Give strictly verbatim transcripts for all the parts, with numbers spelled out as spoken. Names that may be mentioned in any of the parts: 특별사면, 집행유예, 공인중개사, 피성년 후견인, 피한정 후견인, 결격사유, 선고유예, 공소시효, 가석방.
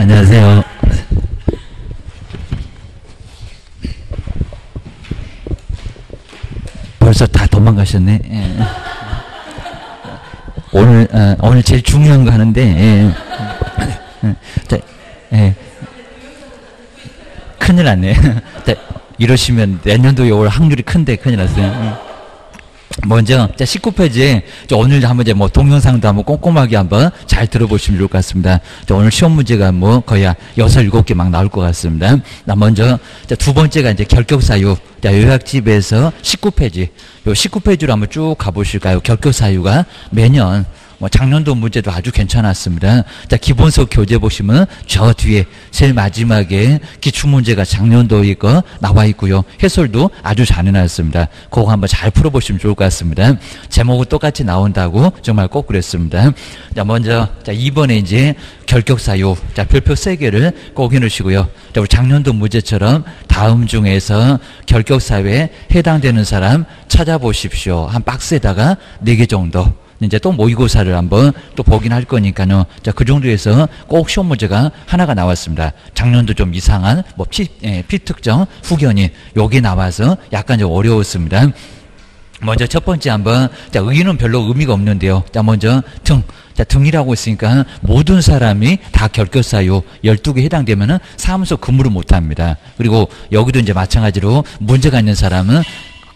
안녕하세요. 벌써 다 도망가셨네. 예. 오늘 어, 오늘 제일 중요한 거 하는데. 예. 자, 예. 큰일 났네. 자, 이러시면 내년도에 올 확률이 큰데 큰일 났어요. 먼저 자 십구 페이지에 오늘 한번 이제 뭐 동영상도 한번 꼼꼼하게 한번 잘 들어보시면 좋을 것 같습니다. 자, 오늘 시험 문제가 뭐 거의 여섯, 일곱 개 막 나올 것 같습니다. 나 먼저 자, 두 번째가 이제 결격사유. 자, 요약집에서 십구 페이지. 요 십구 페이지로 한번 쭉 가보실까요? 결격사유가 매년 뭐 작년도 문제도 아주 괜찮았습니다. 자, 기본서 교재 보시면 저 뒤에 제일 마지막에 기출문제가 작년도에 거 나와 있고요. 해설도 아주 잘 해놨습니다. 그거 한번 잘 풀어보시면 좋을 것 같습니다. 제목은 똑같이 나온다고 정말 꼭 그랬습니다. 자, 먼저 자, 이번에 이제 결격사유. 자, 별표 세 개를 꼭 해놓으시고요. 자, 우리 작년도 문제처럼 다음 중에서 결격사유에 해당되는 사람 찾아보십시오. 한 박스에다가 네 개 정도. 이제 또 모의고사를 한번 또 보긴 할 거니까요. 자, 그 정도에서 꼭 시험 문제가 하나가 나왔습니다. 작년도 좀 이상한 뭐 피, 예, 피특정 후견이 여기 나와서 약간 좀 어려웠습니다. 먼저 첫 번째 한번 자, 의의는 별로 의미가 없는데요. 자, 먼저 등. 자, 등이라고 했으니까 모든 사람이 다 결격사유 열두 개 해당되면은 사무소 근무를 못 합니다. 그리고 여기도 이제 마찬가지로 문제가 있는 사람은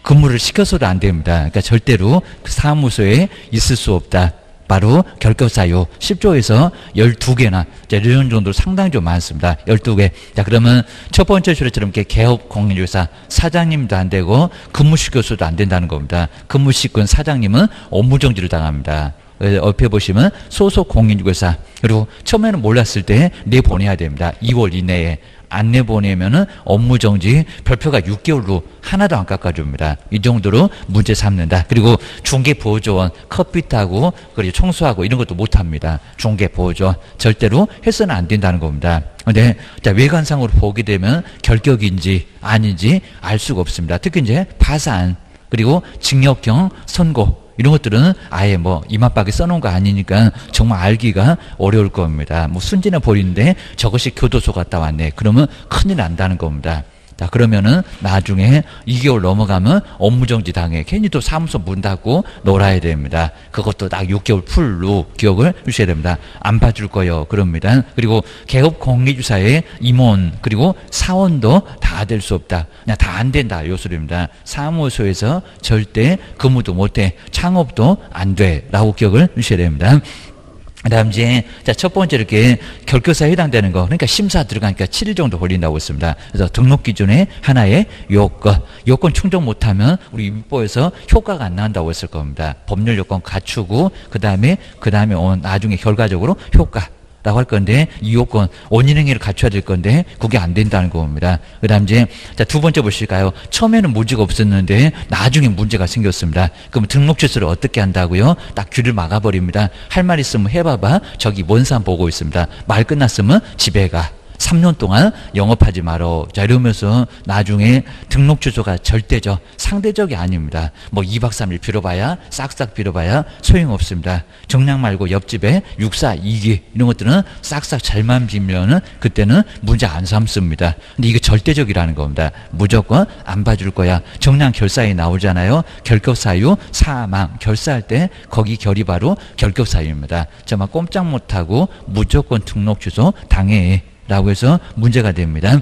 근무를 시켜서도 안 됩니다. 그러니까 절대로 그 사무소에 있을 수 없다. 바로 결격사유 십 조에서 열두 개나 이런 정도로 상당히 좀 많습니다. 열두 개. 자, 그러면 첫 번째 조례처럼 이렇게 개업 공인중개사 사장님도 안 되고 근무시켜서도 안 된다는 겁니다. 근무시킨 사장님은 업무정지를 당합니다. 옆에 보시면 소속 공인중개사. 그리고 처음에는 몰랐을 때 내보내야 됩니다. 이 월 이내에. 안 내보내면은 업무정지 별표가 육 개월로 하나도 안 깎아줍니다. 이 정도로 문제 삼는다. 그리고 중개보조원 커피 타고 그리고 청소하고 이런 것도 못합니다. 중개보조원 절대로 해서는 안 된다는 겁니다. 근데 자, 외관상으로 보게 되면 결격인지 아닌지 알 수가 없습니다. 특히 이제 파산 그리고 징역형 선고. 이런 것들은 아예 뭐 이마박에 써놓은 거 아니니까 정말 알기가 어려울 겁니다. 뭐 순진해 보이는데 저것이 교도소 갔다 왔네. 그러면 큰일 난다는 겁니다. 자, 그러면은 나중에 이 개월 넘어가면 업무정지 당해. 괜히 또 사무소 문 닫고 놀아야 됩니다. 그것도 딱 육 개월 풀로 기억을 주셔야 됩니다. 안 봐줄 거요. 그럽니다. 그리고 개업 공인중개사의 임원 그리고 사원도 다 될 수 없다. 그냥 다 안 된다. 요 소리입니다. 사무소에서 절대 근무도 못 해. 창업도 안 돼. 라고 기억을 주셔야 됩니다. 그 다음 이제 자, 첫 번째 이렇게 결격사유에 해당되는 거 그러니까 심사 들어가니까 칠 일 정도 걸린다고 했습니다. 그래서 등록 기준의 하나의 요건 요건 충족 못하면 우리 민법에서 효과가 안 나온다고 했을 겁니다. 법률 요건 갖추고 그 다음에 그 다음에 나중에 결과적으로 효과 라고 할 건데 이 요건 원인행위를 갖춰야 될 건데 그게 안 된다는 겁니다. 그 다음 이제 자, 두 번째 보실까요? 처음에는 문제가 없었는데 나중에 문제가 생겼습니다. 그럼 등록 취소를 어떻게 한다고요? 딱 귀를 막아버립니다. 할 말 있으면 해봐봐. 저기 먼 산 보고 있습니다. 말 끝났으면 집에 가. 삼 년 동안 영업하지 마라. 자, 이러면서 나중에 등록 취소가 절대적, 상대적이 아닙니다. 뭐 이 박 삼 일 빌어봐야, 싹싹 빌어봐야 소용없습니다. 정량 말고 옆집에 육사, 이기 이런 것들은 싹싹 잘만 빌면은 그때는 문제 안 삼습니다. 근데 이게 절대적이라는 겁니다. 무조건 안 봐줄 거야. 정량 결사에 나오잖아요. 결격사유, 사망, 결사할 때 거기 결이 바로 결격사유입니다. 정말 꼼짝 못하고 무조건 등록 취소 당해. 라고 해서 문제가 됩니다.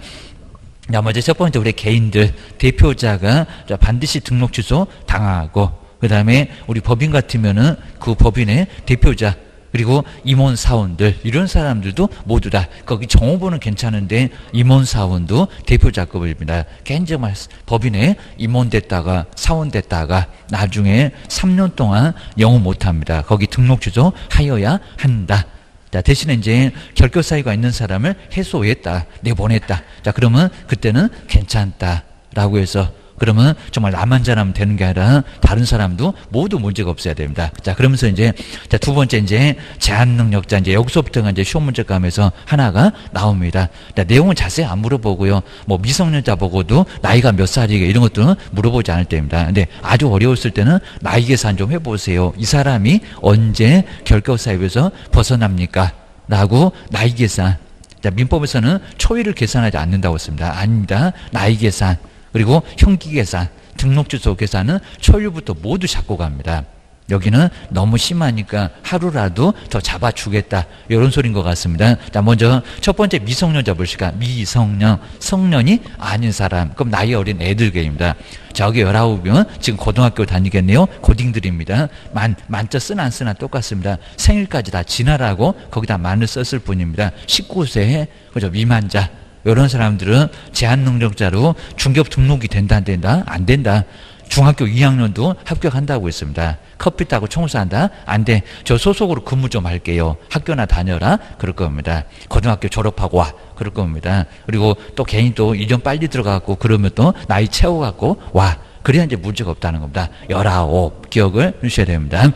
자, 먼저 첫 번째 우리 개인들 대표자가 반드시 등록 취소 당하고 그 다음에 우리 법인 같으면은 그 법인의 대표자 그리고 임원 사원들 이런 사람들도 모두 다 거기 정호보는 괜찮은데 임원 사원도 대표자급입니다. 괜히 정말 법인에 임원 됐다가 사원 됐다가 나중에 삼 년 동안 영업 못합니다. 거기 등록 취소 하여야 한다. 자, 대신에 이제 결격사유가 있는 사람을 해소했다, 내보냈다. 자, 그러면 그때는 괜찮다라고 해서 그러면 정말 나만 잘하면 되는 게 아니라 다른 사람도 모두 문제가 없어야 됩니다. 자, 그러면서 이제 자, 두 번째 이제 제한 능력자 이제 여기서부터가 이제 시험 문제감에서 하나가 나옵니다. 자, 내용은 자세히 안 물어보고요. 뭐 미성년자 보고도 나이가 몇 살이게 이런 것들은 물어보지 않을 때입니다. 근데 아주 어려웠을 때는 나이 계산 좀 해보세요. 이 사람이 언제 결격사유에서 벗어납니까? 라고 나이 계산. 자, 민법에서는 초위를 계산하지 않는다고 했습니다. 아닙니다. 나이 계산, 그리고 형기 계산, 등록주소 계산은 초유부터 모두 잡고 갑니다. 여기는 너무 심하니까 하루라도 더 잡아주겠다, 이런 소리인 것 같습니다. 자, 먼저 첫 번째 미성년 잡을시까? 미성년, 성년이 아닌 사람, 그럼 나이 어린 애들개입니다. 저기 열아홉이면 지금 고등학교 다니겠네요. 고딩들입니다. 만, 만자 쓰나 안 쓰나 똑같습니다. 생일까지 다 지나라고 거기다 만을 썼을 뿐입니다. 십구 세, 그죠? 미만자. 이런 사람들은 제한능력자로 중급 등록이 된다, 안 된다? 안 된다. 중학교 이 학년도 합격한다고 했습니다. 커피 타고 청소한다? 안 돼. 저 소속으로 근무 좀 할게요. 학교나 다녀라? 그럴 겁니다. 고등학교 졸업하고 와? 그럴 겁니다. 그리고 또 개인 또 일 년 빨리 들어가고 그러면 또 나이 채워갖고 와. 그래야 이제 문제가 없다는 겁니다. 열아홉. 기억을 주셔야 됩니다.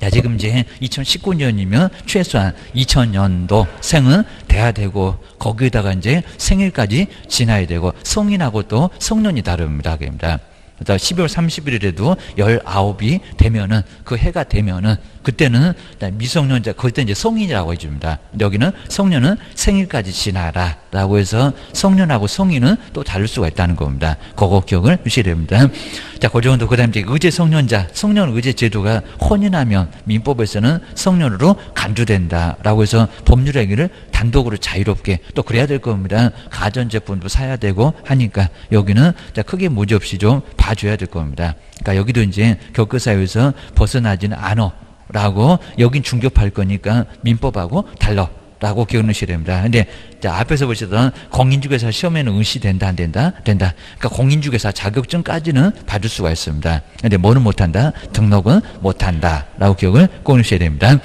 자, 지금 이제 이천십구 년이면 최소한 이천 년도 생은 돼야 되고, 거기에다가 이제 생일까지 지나야 되고, 성인하고 또 성년이 다릅니다. 그입니다. 십이월 삼십일에도 열아홉이 되면은, 그 해가 되면은, 그때는 미성년자, 그때 이제 성인이라고 해줍니다. 여기는 성년은 생일까지 지나라 라고 해서 성년하고 성인은 또 다를 수가 있다는 겁니다. 그거 기억을 주셔야 됩니다. 자, 그 정도. 그 다음에 이제 의제 성년자, 성년 의제 제도가 혼인하면 민법에서는 성년으로 간주된다 라고 해서 법률 행위를 단독으로 자유롭게 또 그래야 될 겁니다. 가전제품도 사야 되고 하니까 여기는 크게 무리 없이 좀 봐줘야 될 겁니다. 그러니까 여기도 이제 격거사유에서 벗어나지는 않어 라고, 여긴 중급할 거니까 민법하고 달러 라고 기억하셔야 됩니다. 근데 자, 앞에서 보시던 공인중개사 시험에는 응시된다, 안 된다? 된다. 그러니까 공인중개사 자격증까지는 받을 수가 있습니다. 근데 뭐는 못한다? 등록은 못한다 라고 기억을 꼭 해주셔야 됩니다.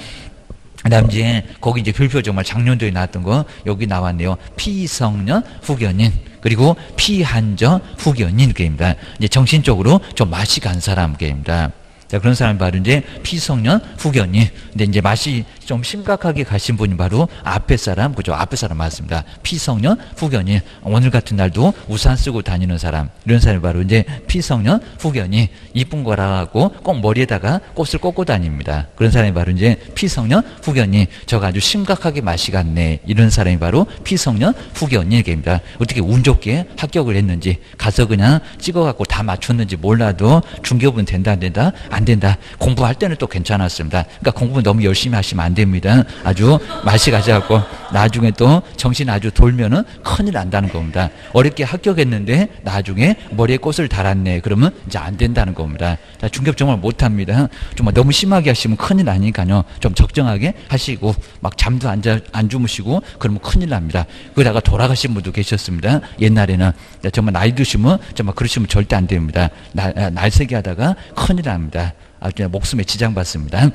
그 다음 이제 거기 이제 별표 정말 작년도에 나왔던 거 여기 나왔네요. 피성년 후견인, 그리고 피한정 후견인 게임입니다. 이제 정신적으로 좀 맛이 간 사람 게임입니다. 자, 그런 사람이 바로 이제 피성년 후견인. 근데 이제 맛이 좀 심각하게 가신 분이 바로 앞에 사람, 그죠? 앞에 사람 맞습니다. 피성년 후견인. 오늘 같은 날도 우산 쓰고 다니는 사람. 이런 사람이 바로 이제 피성년 후견인. 이쁜 거라고 꼭 머리에다가 꽃을 꽂고 다닙니다. 그런 사람이 바로 이제 피성년 후견인. 저가 아주 심각하게 맛이 갔네. 이런 사람이 바로 피성년 후견인입니다. 어떻게 운 좋게 합격을 했는지, 가서 그냥 찍어갖고 다 맞췄는지 몰라도 중개업은 된다, 안 된다? 안 된다. 공부할 때는 또 괜찮았습니다. 그러니까 공부 너무 열심히 하시면 안 됩니다. 아주 맛이 가셔갖고 나중에 또 정신 아주 돌면은 큰일 난다는 겁니다. 어렵게 합격했는데 나중에 머리에 꽃을 달았네. 그러면 이제 안 된다는 겁니다. 자, 중개업 정말 못합니다. 정말 너무 심하게 하시면 큰일 나니까요. 좀 적정하게 하시고, 막 잠도 안, 자, 안 주무시고 그러면 큰일 납니다. 그러다가 돌아가신 분도 계셨습니다. 옛날에는. 자, 정말 나이 드시면 정말 그러시면 절대 안 됩니다. 나, 날세게 하다가 큰일 납니다. 아주 목숨에 지장받습니다.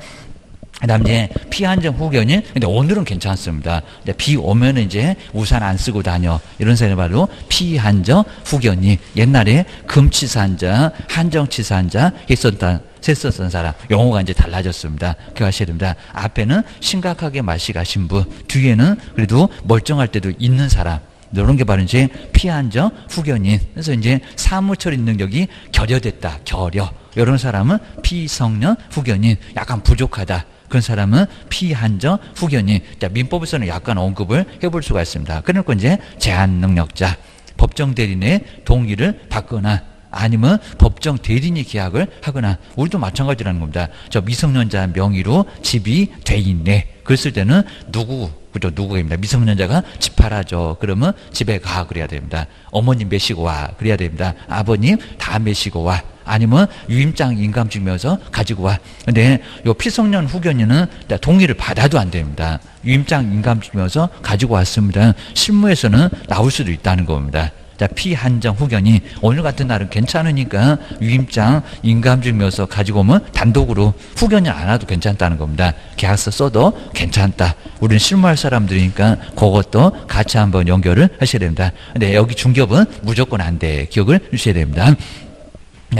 그 다음 이제 피한정 후견인. 근데 오늘은 괜찮습니다. 근데 비 오면 이제 우산 안 쓰고 다녀. 이런 사람이 바로 피한정 후견인. 옛날에 금치산자, 한정치산자 했었다. 셌었던 사람. 용어가 이제 달라졌습니다. 기억하셔야 됩니다. 앞에는 심각하게 맛이 가신 분, 뒤에는 그래도 멀쩡할 때도 있는 사람. 이런 게 바로 이제 피한정 후견인. 그래서 이제 사무처리 능력이 결여됐다. 결여. 이런 사람은 피성년 후견인. 약간 부족하다. 그런 사람은 피한정 후견인. 자, 민법에서는 약간 언급을 해볼 수가 있습니다. 그러니까 이제 제한능력자, 법정대리인의 동의를 받거나 아니면 법정 대리인이 계약을 하거나, 우리도 마찬가지라는 겁니다. 저 미성년자 명의로 집이 돼 있네. 그랬을 때는 누구, 그죠? 누구입니다. 미성년자가 집 팔아줘. 그러면 집에 가. 그래야 됩니다. 어머님 메시고 와. 그래야 됩니다. 아버님 다 메시고 와. 아니면 유임장 인감증명서 가지고 와. 근데 요 피성년 후견인은 동의를 받아도 안 됩니다. 유임장 인감증명서 가지고 왔습니다. 실무에서는 나올 수도 있다는 겁니다. 자, 피한정 후견인. 오늘 같은 날은 괜찮으니까 유임장 인감증명서 가지고 오면 단독으로 후견인 안 와도 괜찮다는 겁니다. 계약서 써도 괜찮다. 우리는 실무할 사람들이니까 그것도 같이 한번 연결을 하셔야 됩니다. 근데 여기 중개업은 무조건 안 돼. 기억을 주셔야 됩니다.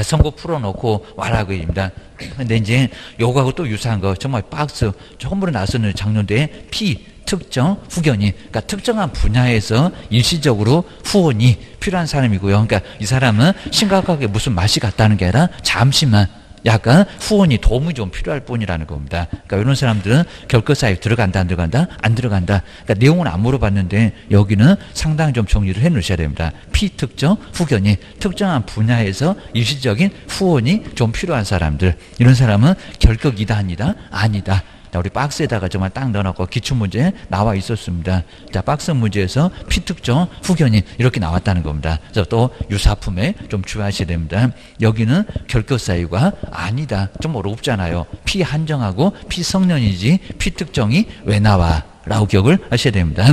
선고 풀어놓고 와라그입니다. 근데 이제 요거하고 또 유사한 거, 정말 박스 처음으로 나서는 작년도에 피 특정 후견인. 그러니까 특정한 분야에서 일시적으로 후원이 필요한 사람이고요. 그러니까 이 사람은 심각하게 무슨 맛이 갔다는 게 아니라 잠시만 약간 후원이 도움이 좀 필요할 뿐이라는 겁니다. 그러니까 이런 사람들은 결격사유 들어간다 안 들어간다 안 들어간다. 그러니까 내용은 안 물어봤는데 여기는 상당히 좀 정리를 해놓으셔야 됩니다. 피특정 후견이 특정한 분야에서 일시적인 후원이 좀 필요한 사람들, 이런 사람은 결격이다 아니다 아니다. 자, 우리 박스에다가 정말 딱 넣어놓고 기출문제 나와 있었습니다. 자, 박스 문제에서 피특정 후견이 이렇게 나왔다는 겁니다. 그래서 또 유사품에 좀 주의하셔야 됩니다. 여기는 결격사유가 아니다. 좀 어렵잖아요. 피한정하고 피성년이지 피특정이 왜 나와? 라고 기억을 하셔야 됩니다.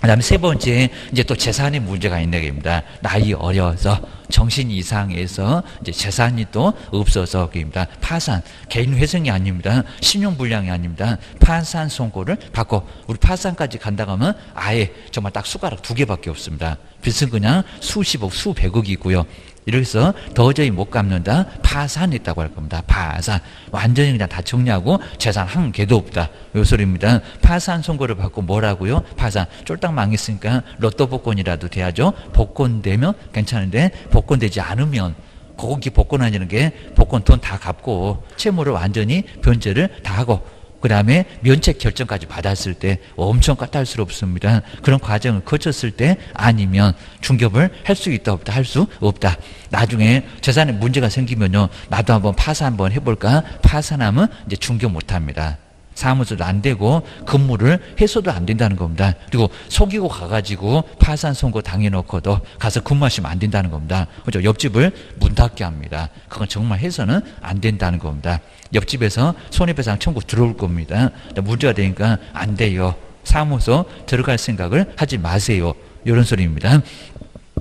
그 다음에 세 번째, 이제 또 재산의 문제가 있는 겁니다. 나이 어려서, 정신 이상해서, 이제 재산이 또 없어서, 그입니다. 파산, 개인 회생이 아닙니다. 신용불량이 아닙니다. 파산 선고를 받고, 우리 파산까지 간다고 하면 아예 정말 딱 숟가락 두 개밖에 없습니다. 빚은 그냥 수십억, 수백억이고요. 이래서 도저히 못 갚는다. 파산했다고 할 겁니다. 파산. 완전히 그냥 다 정리하고 재산 한 개도 없다. 요 소리입니다. 파산 선고를 받고 뭐라고요? 파산. 쫄딱 망했으니까 로또 복권이라도 돼야죠. 복권 되면 괜찮은데 복권 되지 않으면 거기 복권하는 게 복권 돈 다 갚고 채무를 완전히 변제를 다 하고 그 다음에 면책 결정까지 받았을 때 엄청 까탈스럽습니다. 그런 과정을 거쳤을 때 아니면 중개업을 할 수 있다 없다 할 수 없다. 나중에 재산에 문제가 생기면요, 나도 한번 파산 한번 해볼까? 파산하면 이제 중개업 못합니다. 사무소도 안 되고 근무를 해서도 안 된다는 겁니다. 그리고 속이고 가가지고 파산 선고 당해놓고도 가서 근무하시면 안 된다는 겁니다. 그죠? 옆집을 문 닫게 합니다. 그건 정말 해서는 안 된다는 겁니다. 옆집에서 손해배상 청구 들어올 겁니다. 문제가 되니까 안 돼요. 사무소 들어갈 생각을 하지 마세요. 이런 소리입니다.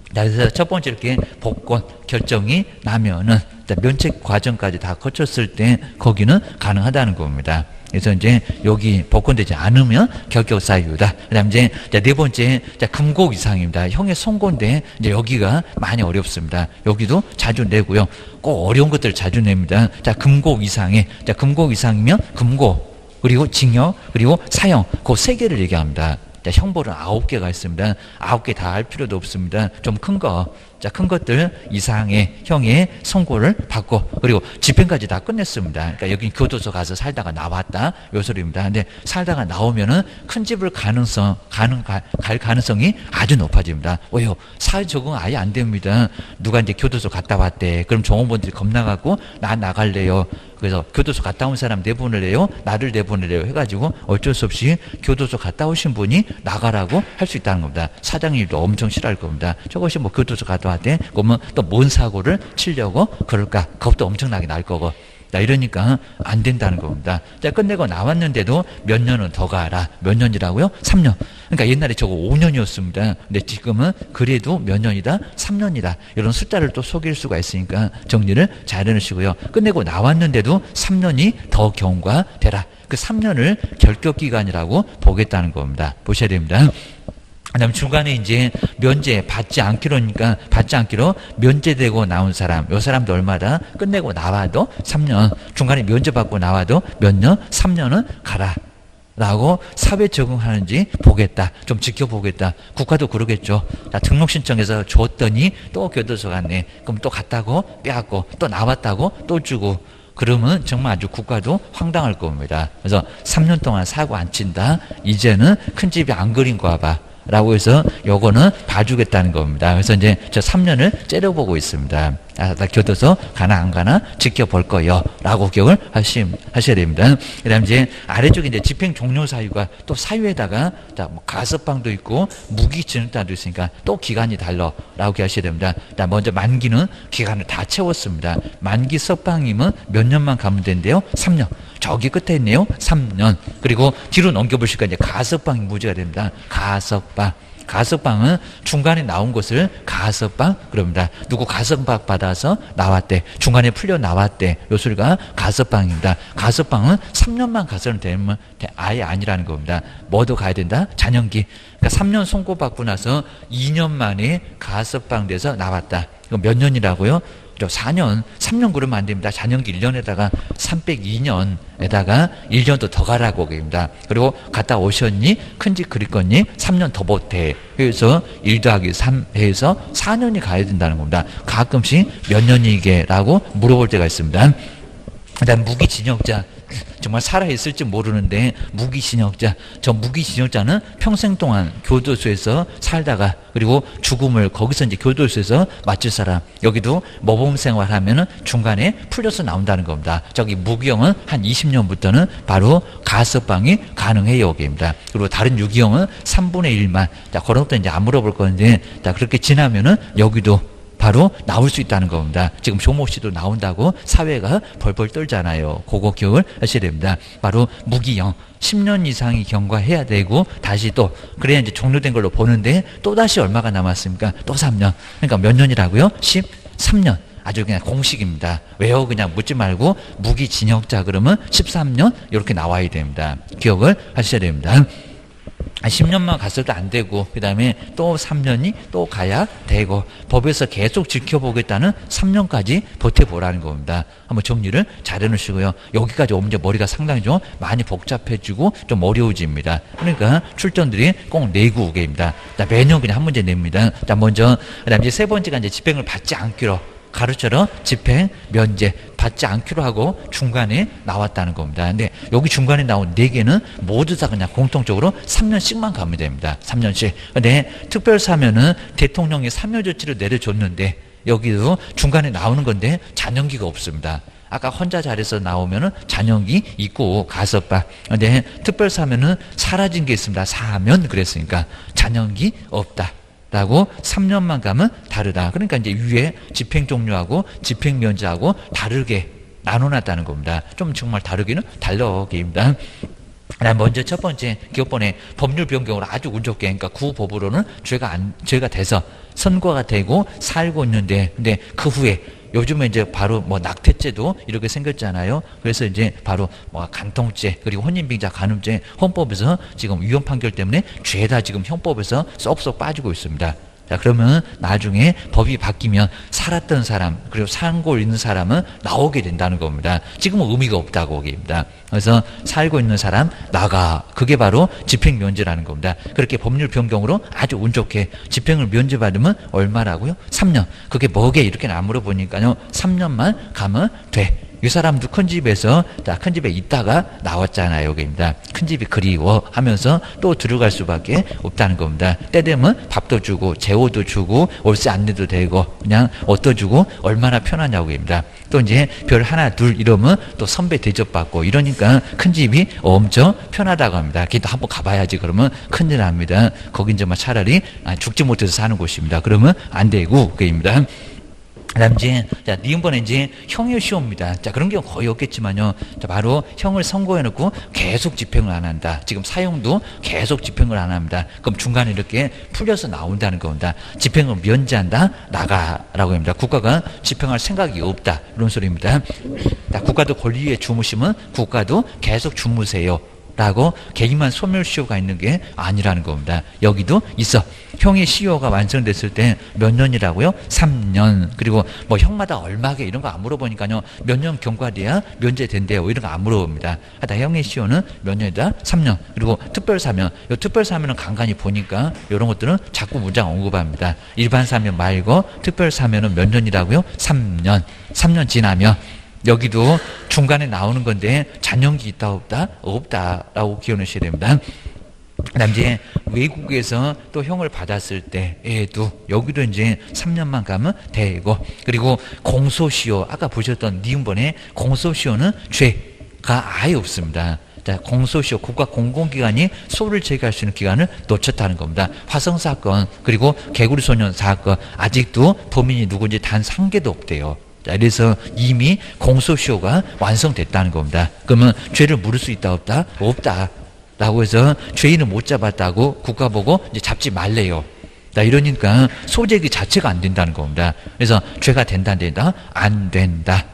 그래서 첫 번째 이렇게 복권 결정이 나면은 면책 과정까지 다 거쳤을 때 거기는 가능하다는 겁니다. 그래서 이제 여기 복권되지 않으면 결격사유다. 그다음 이제 네 번째 금고 이상입니다. 형의 선고인데 이제 여기가 많이 어렵습니다. 여기도 자주 내고요. 꼭 어려운 것들 자주 냅니다. 자, 금고 이상에 자 금고 이상이면 금고 그리고 징역 그리고 사형 그 세 개를 얘기합니다. 자, 형벌은 아홉 개가 있습니다. 아홉 개 다 할 필요도 없습니다. 좀 큰 거. 자, 큰 것들 이상의 형의 선고를 받고 그리고 집행까지 다 끝냈습니다. 그러니까 여기 교도소 가서 살다가 나왔다. 요 소리입니다. 근데 살다가 나오면은 큰 집을 가능성, 가능, 갈, 갈 가능성이 아주 높아집니다. 왜요? 사회 적응 아예 안 됩니다. 누가 이제 교도소 갔다 왔대. 그럼 종업원들이 겁나갖고 나 나갈래요. 그래서 교도소 갔다 온 사람 내보내래요. 나를 내보내래요. 해가지고 어쩔 수 없이 교도소 갔다 오신 분이 나가라고 할 수 있다는 겁니다. 사장님도 엄청 싫어할 겁니다. 저것이 뭐 교도소 갔다 왔대. 그러면 또 뭔 사고를 치려고 그럴까. 겁도 엄청나게 날 거고. 자, 이러니까 안 된다는 겁니다. 자, 끝내고 나왔는데도 몇 년은 더 가라. 몇 년이라고요? 삼 년. 그러니까 옛날에 저거 오 년이었습니다. 근데 지금은 그래도 몇 년이다? 삼 년이다. 이런 숫자를 또 속일 수가 있으니까 정리를 잘 해놓으시고요. 끝내고 나왔는데도 삼 년이 더 경과되라. 그 삼 년을 결격기간이라고 보겠다는 겁니다. 보셔야 됩니다. 그 다음에 중간에 이제 면제 받지 않기로니까 받지 않기로 면제되고 나온 사람, 요 사람도 얼마다 끝내고 나와도 삼 년, 중간에 면제받고 나와도 몇 년? 삼 년은 가라. 라고 사회 적응하는지 보겠다. 좀 지켜보겠다. 국가도 그러겠죠. 자, 등록 신청해서 줬더니 또 교도소 갔네. 그럼 또 갔다고 빼앗고 또 나왔다고 또 주고. 그러면 정말 아주 국가도 황당할 겁니다. 그래서 삼 년 동안 사고 안 친다. 이제는 큰 집이 안 그린 거 봐. 라고 해서 요거는 봐주겠다는 겁니다. 그래서 이제 저 삼 년을 째려보고 있습니다. 아, 나 교도소 가나 안 가나 지켜볼 거요. 라고 기억을 하시, 하셔야 됩니다. 그 다음 이제 아래쪽에 이제 집행 종료 사유가 또 사유에다가 자, 뭐 가석방도 있고 무기징역도 있으니까 또 기간이 달라. 라고 기억하셔야 됩니다. 자, 먼저 만기는 기간을 다 채웠습니다. 만기 석방이면 몇 년만 가면 된대요? 삼 년. 저기 끝에 있네요. 삼 년. 그리고 뒤로 넘겨보실까 이제 가석방이 문제가 됩니다. 가석방. 가석방은 중간에 나온 것을 가석방 그럽니다. 누구 가석방 받아서 나왔대. 중간에 풀려 나왔대. 요 소리가 가석방입니다. 가석방은 삼 년만 가서는 되면 아예 아니라는 겁니다. 뭐도 가야 된다? 잔연기. 그러니까 삼 년 선고받고 나서 이 년 만에 가석방 돼서 나왔다. 이거 몇 년이라고요? 사 년, 삼 년 그러면 안 됩니다. 잔영기 일 년에다가 삼백이 년에다가 일 년도 더 가라고 그럽니다. 그리고 갔다 오셨니? 큰 집 그릴 거니? 삼 년 더 보태. 그래서 일 더하기 삼 해서 사 년이 가야 된다는 겁니다. 가끔씩 몇 년이게? 라고 물어볼 때가 있습니다. 그다음 무기징역자. 정말 살아있을지 모르는데 무기징역자, 저 무기징역자는 평생 동안 교도소에서 살다가 그리고 죽음을 거기서 이제 교도소에서 맞출 사람, 여기도 모범 생활하면은 중간에 풀려서 나온다는 겁니다. 저기 무기형은 한 이십 년부터는 바로 가석방이 가능해요. 여기입니다. 그리고 다른 유기형은 삼분의 일만, 자 그런 것도 이제 안 물어볼 건데, 자 그렇게 지나면은 여기도 바로 나올 수 있다는 겁니다. 지금 조모 씨도 나온다고 사회가 벌벌 떨잖아요. 그거 기억을 하셔야 됩니다. 바로 무기형. 십 년 이상이 경과해야 되고 다시 또 그래야 이제 종료된 걸로 보는데 또다시 얼마가 남았습니까? 또 삼 년. 그러니까 몇 년이라고요? 십삼 년. 아주 그냥 공식입니다. 왜요? 그냥 묻지 말고 무기징역자 그러면 십삼 년 이렇게 나와야 됩니다. 기억을 하셔야 됩니다. 십 년만 갔어도 안 되고 그 다음에 또 삼 년이 또 가야 되고 법에서 계속 지켜보겠다는 삼 년까지 버텨보라는 겁니다. 한번 정리를 잘 해놓으시고요. 여기까지 오면 이제 머리가 상당히 좀 많이 복잡해지고 좀 어려워집니다. 그러니까 출전들이 꼭 네 구개입니다. 매년 그냥 한 문제 냅니다. 자 먼저 그다음 이제 세 번째가 이제 집행을 받지 않기로. 가로처럼 집행, 면제, 받지 않기로 하고 중간에 나왔다는 겁니다. 근데 여기 중간에 나온 네 개는 모두 다 그냥 공통적으로 삼 년씩만 가면 됩니다. 삼 년씩. 근데 특별사면은 대통령이 삼 년 조치를 내려줬는데 여기도 중간에 나오는 건데 잔영기가 없습니다. 아까 혼자 자리에서 나오면은 잔영기 있고 가석방. 근데 특별사면은 사라진 게 있습니다. 사면 그랬으니까 잔영기 없다. 라고 삼 년만 가면 다르다. 그러니까 이제 위에 집행 종료하고 집행 면제하고 다르게 나눠놨다는 겁니다. 좀 정말 다르기는 달러기입니다. 먼저 첫 번째 기업번에 법률 변경으로 아주 운 좋게, 그러니까 구법으로는 죄가 안 죄가 돼서 선고가 되고 살고 있는데, 근데 그 후에 요즘에 이제 바로 뭐 낙태죄도 이렇게 생겼잖아요. 그래서 이제 바로 뭐 간통죄 그리고 혼인빙자 간음죄 헌법에서 지금 위헌 판결 때문에 죄다 지금 형법에서 쏙쏙 빠지고 있습니다. 자 그러면 나중에 법이 바뀌면 살았던 사람 그리고 살고 있는 사람은 나오게 된다는 겁니다. 지금은 의미가 없다고 얘기입니다. 그래서 살고 있는 사람 나가, 그게 바로 집행 면제라는 겁니다. 그렇게 법률 변경으로 아주 운 좋게 집행을 면제받으면 얼마라고요? 삼 년. 그게 뭐게? 이렇게 안 물어보니까요. 삼 년만 가면 돼. 이 사람도 큰 집에서, 자, 큰 집에 있다가 나왔잖아요. 여기입니다. 큰 집이 그리워 하면서 또 들어갈 수밖에 없다는 겁니다. 때 되면 밥도 주고, 재호도 주고, 월세 안 내도 되고, 그냥 옷도 주고, 얼마나 편하냐고입니다. 또 이제 별 하나, 둘 이러면 또 선배 대접받고, 이러니까 큰 집이 엄청 편하다고 합니다. 걔도 한번 가봐야지. 그러면 큰일 납니다. 거긴 정말 차라리 죽지 못해서 사는 곳입니다. 그러면 안 되고, 그입니다. 그 다음 이제 자 니은번에 이제 형이 쉬웁니다. 자 그런 경우 거의 없겠지만요. 자 바로 형을 선고해놓고 계속 집행을 안 한다. 지금 사형도 계속 집행을 안 합니다. 그럼 중간에 이렇게 풀려서 나온다는 겁니다. 집행을 면제한다, 나가라고 합니다. 국가가 집행할 생각이 없다, 이런 소리입니다. 자 국가도 권리 위에 주무시면 국가도 계속 주무세요. 라고 개인만 소멸시효가 있는 게 아니라는 겁니다. 여기도 있어. 형의 시효가 완성됐을 때 몇 년이라고요? 삼 년. 그리고 뭐 형마다 얼마게 이런 거 안 물어보니까요. 몇 년 경과돼야 면제된대요. 이런 거 안 물어봅니다. 하다 형의 시효는 몇 년이다? 삼 년. 그리고 특별사면. 요 특별사면은 간간히 보니까 이런 것들은 자꾸 문장 언급합니다. 일반사면 말고 특별사면은 몇 년이라고요? 삼 년. 삼 년 지나면. 여기도 중간에 나오는 건데 잔영기 있다 없다? 없다라고 기억하셔야 됩니다. 그다음 이제 외국에서 또 형을 받았을 때에도 여기도 이제 삼 년만 가면 되고, 그리고 공소시효 아까 보셨던 니은번에 공소시효는 죄가 아예 없습니다. 자, 공소시효, 국가 공공기관이 소를 제기할 수 있는 기간을 놓쳤다는 겁니다. 화성 사건 그리고 개구리 소년 사건 아직도 범인이 누군지 단 한 개도 없대요. 자, 그래서 이미 공소시효가 완성됐다는 겁니다. 그러면 죄를 물을 수 있다 없다? 없다. 라고 해서 죄인을 못 잡았다고 국가 보고 이제 잡지 말래요. 자, 이러니까 소재기 자체가 안 된다는 겁니다. 그래서 죄가 된다 안 된다? 안 된다.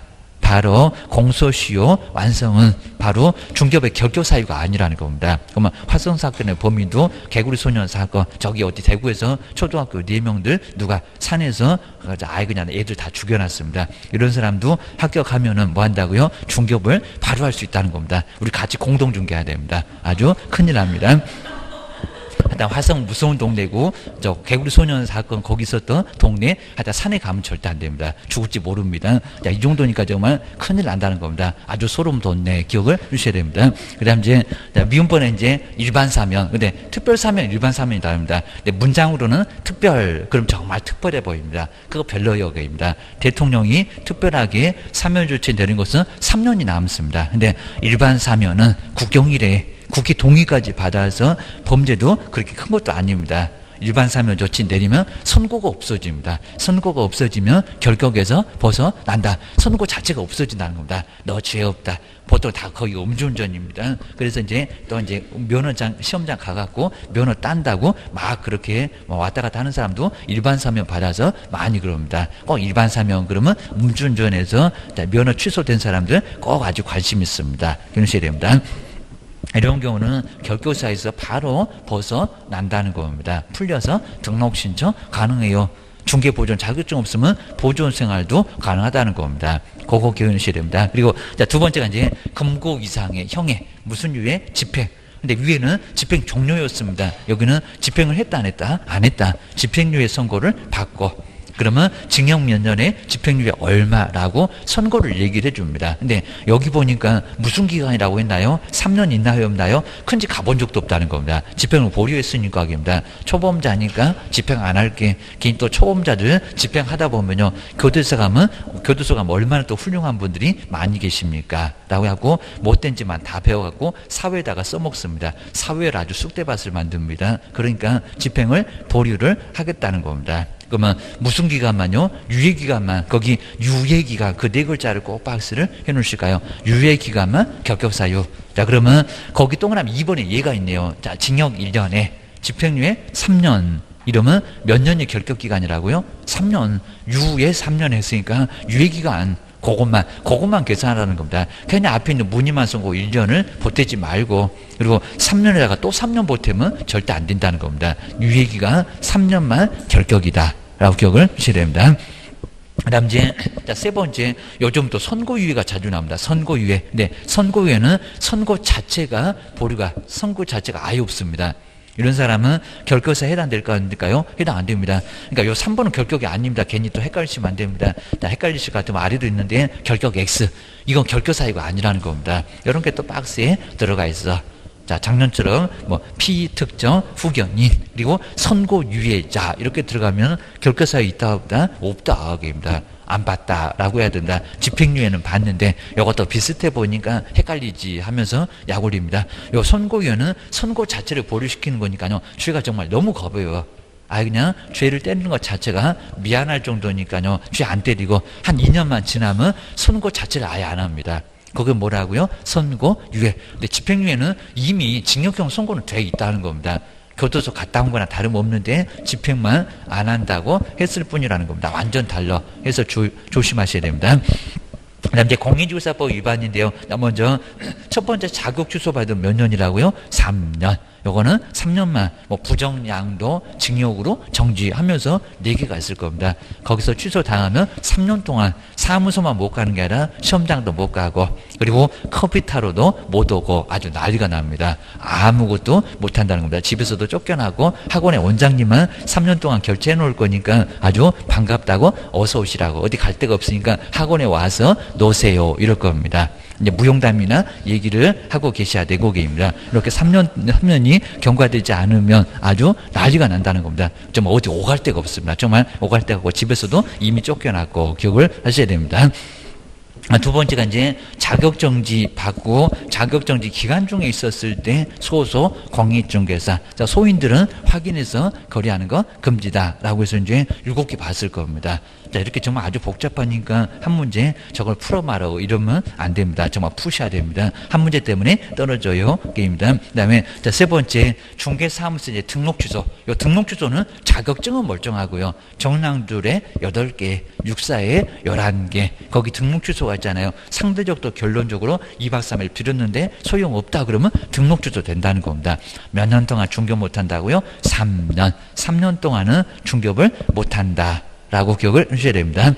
바로 공소시효 완성은 바로 중개업의 결격 사유가 아니라는 겁니다. 그러면 화성 사건의 범인도 개구리 소년 사건, 저기 어디 대구에서 초등학교 네 명들 누가 산에서 아이 그냥 애들 다 죽여놨습니다. 이런 사람도 학교 가면은 뭐 한다고요? 중개업을 바로 할 수 있다는 겁니다. 우리 같이 공동 중개해야 됩니다. 아주 큰일 납니다. 하여튼 화성 무서운 동네고 저 개구리 소년 사건 거기 있었던 동네 하여튼 산에 가면 절대 안 됩니다. 죽을지 모릅니다. 자, 이 정도니까 정말 큰일 난다는 겁니다. 아주 소름 돋네. 기억을 주셔야 됩니다. 그 다음 이제 미음번에 이제 일반 사면, 근데 특별 사면 일반 사면이 다릅니다. 근데 문장으로는 특별, 그럼 정말 특별해 보입니다. 그거 별로 여겨입니다. 대통령이 특별하게 사면 조치되는 것은 삼 년이 남습니다. 근데 일반 사면은 국경일에 국회 동의까지 받아서 범죄도 그렇게 큰 것도 아닙니다. 일반 사면 조치 내리면 선고가 없어집니다. 선고가 없어지면 결격에서 벗어난다. 선고 자체가 없어진다는 겁니다. 너 죄 없다. 보통 다 거의 음주운전입니다. 그래서 이제 또 이제 면허장, 시험장 가갖고 면허 딴다고 막 그렇게 왔다 갔다 하는 사람도 일반 사면 받아서 많이 그럽니다. 꼭 일반 사면 그러면 음주운전에서 면허 취소된 사람들 꼭 아주 관심 있습니다. 기억하셔야 됩니다. 이런 경우는 결격사유에서 바로 벗어난다는 겁니다. 풀려서 등록신청 가능해요. 중개보존 자격증 없으면 보존생활도 가능하다는 겁니다. 그거 기억하셔야 됩니다. 그리고 자, 두 번째가 이제 금고 이상의 형해, 무슨 유예? 집행. 근데 위에는 집행 종료였습니다. 여기는 집행을 했다 안 했다? 안 했다. 집행유예 선고를 받고. 그러면 징역 몇 년에 집행유예 얼마라고 선고를 얘기를 해줍니다. 근데 여기 보니까 무슨 기간이라고 했나요? 삼 년 있나요? 없나요? 큰지 가본 적도 없다는 겁니다. 집행을 보류했으니까 입니다. 초범자니까 집행 안 할게. 긴 또 초범자들 집행하다 보면요. 교도소 가면, 교도소 가면 얼마나 또 훌륭한 분들이 많이 계십니까? 라고 하고 못된 짓만 다 배워갖고 사회에다가 써먹습니다. 사회를 아주 쑥대밭을 만듭니다. 그러니까 집행을 보류를 하겠다는 겁니다. 그러면 무슨 기간만요? 유예기간만. 거기 유예기간 그 네 글자를 꼭 박스를 해놓으실까요? 유예기간만 결격사유. 자, 그러면 거기 동그라미 이 번에 얘가 있네요. 자, 징역 일 년에 집행유예 삼 년. 이러면 몇 년이 결격기간이라고요? 삼 년. 유예 삼 년 했으니까 유예기간. 그것만, 그것만 계산하라는 겁니다. 그냥 앞에 있는 무늬만 쓰고 일 년을 보태지 말고, 그리고 삼 년에다가 또 삼 년 보태면 절대 안 된다는 겁니다. 유예기간 삼 년만 결격이다. 라고 기억을 하셔야 됩니다. 그 다음 이제 세 번째, 요즘 또 선고유예가 자주 나옵니다. 선고유예. 네, 선고유예는 선고 자체가 보류가, 선고 자체가 아예 없습니다. 이런 사람은 결격사에 해당될까요? 해당 안 됩니다. 그러니까 요 삼 번은 결격이 아닙니다. 괜히 또 헷갈리시면 안 됩니다. 헷갈리실 것 같으면 아래도 있는데 결격 X. 이건 결격사유가 아니라는 겁니다. 이런 게 또 박스에 들어가 있어. 자, 작년처럼 뭐 피의특정 후견인 그리고 선고유예자 이렇게 들어가면 결격사유 있다 없다? 없다. 입니다. 안 봤다라고 해야 된다. 집행유예는 봤는데 이것도 비슷해 보니까 헷갈리지 하면서 약 올립니다. 요 선고유예는 선고 자체를 보류시키는 거니까요. 죄가 정말 너무 겁해요. 아 그냥 죄를 때리는 것 자체가 미안할 정도니까요. 죄 안 때리고 한 이 년만 지나면 선고 자체를 아예 안 합니다. 그게 뭐라고요? 선고유예. 근데 집행유예는 이미 징역형 선고는 돼 있다는 겁니다. 교도소 갔다 온 거나 다름없는데 집행만 안 한다고 했을 뿐이라는 겁니다. 완전 달라. 해서 조, 조심하셔야 됩니다. 그 다음 이제 공인중개사법 위반인데요. 먼저 첫 번째 자격 취소 받은 몇 년이라고요? 삼 년. 요거는 삼 년만 뭐 부정양도 징역으로 정지하면서 네 개가 있을 겁니다. 거기서 취소당하면 삼 년 동안 사무소만 못 가는 게 아니라 시험장도 못 가고 그리고 커피 타러도 못 오고 아주 난리가 납니다. 아무것도 못 한다는 겁니다. 집에서도 쫓겨나고 학원의 원장님만 삼 년 동안 결제해 놓을 거니까 아주 반갑다고 어서 오시라고 어디 갈 데가 없으니까 학원에 와서 노세요 이럴 겁니다. 이제 무용담이나 얘기를 하고 계셔야 되고 계십니다. 이렇게 삼 년, 삼 년이 경과되지 않으면 아주 난리가 난다는 겁니다. 좀 어디 오갈 데가 없습니다. 정말 오갈 데가 없고 집에서도 이미 쫓겨났고 기억을 하셔야 됩니다. 두 번째가 이제 자격정지 받고 자격정지 기간 중에 있었을 때 소소 공인중개사. 자, 소인들은 확인해서 거래하는 거 금지다라고 해서 이제 일곱 개 봤을 겁니다. 자, 이렇게 정말 아주 복잡하니까 한 문제 저걸 풀어 말하고 이러면 안 됩니다. 정말 푸셔야 됩니다. 한 문제 때문에 떨어져요. 게임입니다. 그 다음에 자, 세 번째 중개사무소 이제 등록 취소. 요 등록 취소는 자격증은 멀쩡하고요. 정량줄에 여덟 개, 육사에 열한 개. 거기 등록 취소가 들어가 있잖아요. 상대적도 결론적으로 이 박 삼 일 빌었는데 소용없다 그러면 등록주도 된다는 겁니다. 몇 년 동안 중개 못한다고요? 삼 년. 삼 년 동안은 중개업을 못한다라고 기억을 하셔야 됩니다.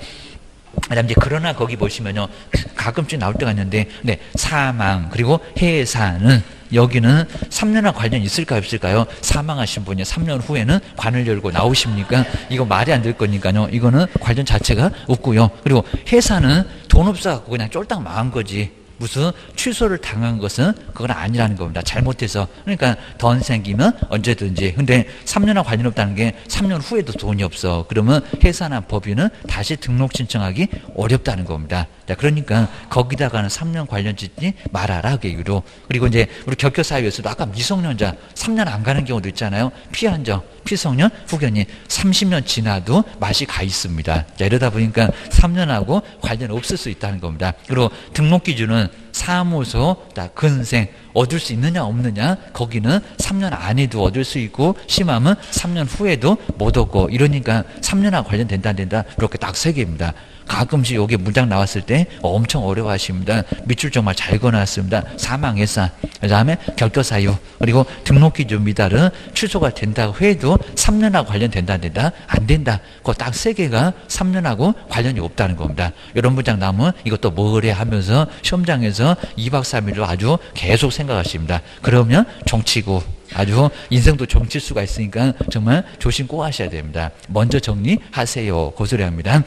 그다음 이제 그러나 거기 보시면요 가끔씩 나올 때가 있는데 네 사망 그리고 해산은 여기는 삼 년과 관련 있을까요 없을까요? 사망하신 분이 삼 년 후에는 관을 열고 나오십니까? 이거 말이 안 될 거니까요. 이거는 관련 자체가 없고요. 그리고 해산은 돈 없어갖고 그냥 쫄딱 망한 거지. 무슨 취소를 당한 것은 그건 아니라는 겁니다. 잘못해서. 그러니까 돈 생기면 언제든지. 근데 삼 년하고 관련 없다는 게 삼 년 후에도 돈이 없어. 그러면 해산한 법인은 다시 등록 신청하기 어렵다는 겁니다. 자, 그러니까 거기다가는 삼 년 관련 짓지 말아라 계기로. 그리고 이제 우리 격교사회에서도 아까 미성년자 삼 년 안 가는 경우도 있잖아요. 피한정, 피성년, 후견인 삼십 년 지나도 맛이 가 있습니다. 자, 이러다 보니까 삼 년하고 관련 없을 수 있다는 겁니다. 그리고 등록 기준은 사무소, 근생 얻을 수 있느냐 없느냐 거기는 삼 년 안에도 얻을 수 있고 심하면 삼 년 후에도 못 얻고 이러니까 삼 년하고 관련된다 안 된다 이렇게 딱 세 개입니다. 가끔씩 여기 문장 나왔을 때 엄청 어려워하십니다. 밑줄 정말 잘 그어놨습니다. 사망해산 그 다음에 격교사유 그리고 등록기준 미달은 취소가 된다고 해도 삼 년하고 관련된다 안 된다 안 된다 그거 딱 세 개가 삼 년하고 관련이 없다는 겁니다. 이런 문장 나오면 이것도 뭐래 하면서 시험장에서 이 박 삼 일로 아주 계속 생각하십니다. 그러면 정치고 아주 인생도 정칠 수가 있으니까 정말 조심 꼭 하셔야 됩니다. 먼저 정리하세요. 고소리합니다.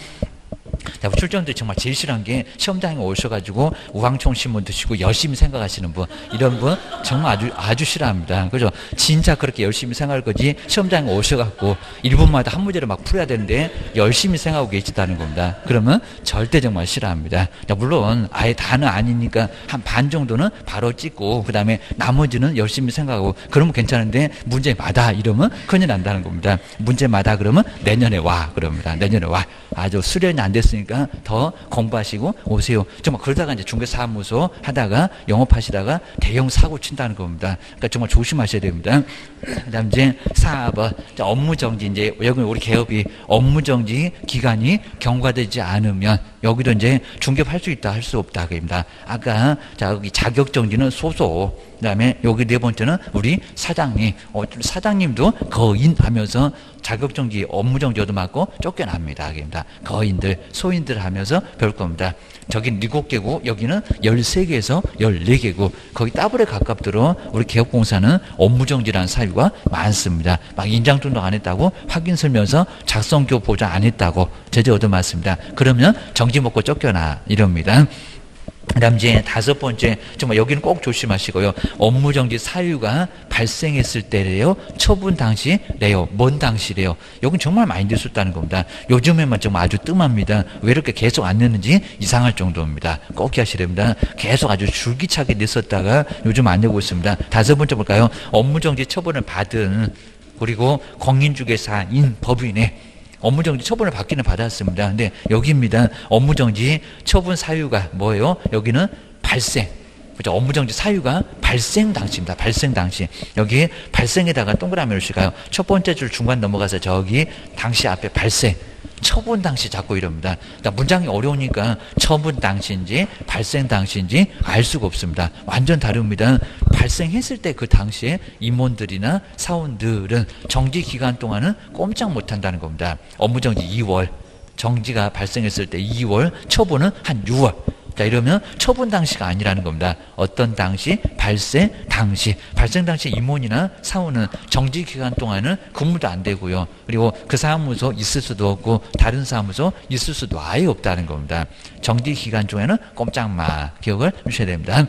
자, 출전도 정말 제일 싫은 게 시험장에 오셔가지고 우황총 신문 드시고 열심히 생각하시는 분 이런 분 정말 아주 아주 싫어합니다. 그죠? 진짜 그렇게 열심히 생각할 거지 시험장에 오셔갖고 일 분마다 한 문제를 막 풀어야 되는데 열심히 생각하고 계시다는 겁니다. 그러면 절대 정말 싫어합니다. 자, 물론 아예 다는 아니니까 한 반 정도는 바로 찍고 그 다음에 나머지는 열심히 생각하고 그러면 괜찮은데 문제마다 이러면 큰일 난다는 겁니다. 문제마다 그러면 내년에 와 그럽니다. 내년에 와 아주 수련이 안 됐으니까 더 공부하시고 오세요. 정말 그러다가 이제 중개사무소 하다가 영업하시다가 대형 사고 친다는 겁니다. 그러니까 정말 조심하셔야 됩니다. 그다음 이제 사 번 업무 정지 이제 여기 우리 개업이 업무 정지 기간이 경과되지 않으면 여기도 이제 중개업 할 수 있다 할 수 없다 그입니다. 아까 자 여기 자격 정지는 소소. 그다음에 여기 네 번째는 우리 사장님, 어, 사장님도 거인하면서 자격정지, 업무정지도 맞고 쫓겨납니다. 거인들, 소인들 하면서 별 겁니다. 저긴 일곱 개고 여기는 열세 개에서 열네 개고 거기 더블에 가깝도록 우리 개업공사는 업무정지라는 사유가 많습니다. 막 인장등록 안 했다고 확인설명서 작성교 보장 안 했다고 제재 얻어맞습니다. 그러면 정지 먹고 쫓겨나 이럽니다. 그 다음 이제 다섯 번째 정말 여기는 꼭 조심하시고요. 업무정지 사유가 발생했을 때래요. 처분 당시래요. 뭔 당시래요. 여긴 정말 많이 늘 수 있다는 겁니다. 요즘에만 정말 아주 뜸합니다. 왜 이렇게 계속 안 내는지 이상할 정도입니다. 꼭 기하시랍니다. 계속 아주 줄기차게 냈었다가 요즘 안 내고 있습니다. 다섯 번째 볼까요? 업무정지 처분을 받은 그리고 공인중개사인 법인의 업무정지 처분을 받기는 받았습니다. 근데 여기입니다. 업무정지 처분 사유가 뭐예요? 여기는 발생. 그렇죠? 업무정지 사유가 발생 당시입니다. 발생 당시. 여기 발생에다가 동그라미를 씌가요. 첫 번째 줄 중간 넘어가서 저기 당시 앞에 발생. 처분 당시 자꾸 이럽니다. 그러니까 문장이 어려우니까 처분 당시인지 발생 당시인지 알 수가 없습니다. 완전 다릅니다. 발생했을 때 그 당시에 임원들이나 사원들은 정지 기간 동안은 꼼짝 못한다는 겁니다. 업무정지 이 월, 정지가 발생했을 때 이 월, 처분은 한 유 월. 자, 이러면 처분 당시가 아니라는 겁니다. 어떤 당시? 발생 당시. 발생 당시 임원이나 사원은 정지 기간 동안은 근무도 안 되고요. 그리고 그 사무소 있을 수도 없고 다른 사무소 있을 수도 아예 없다는 겁니다. 정지 기간 중에는 꼼짝 마. 기억을 주셔야 됩니다.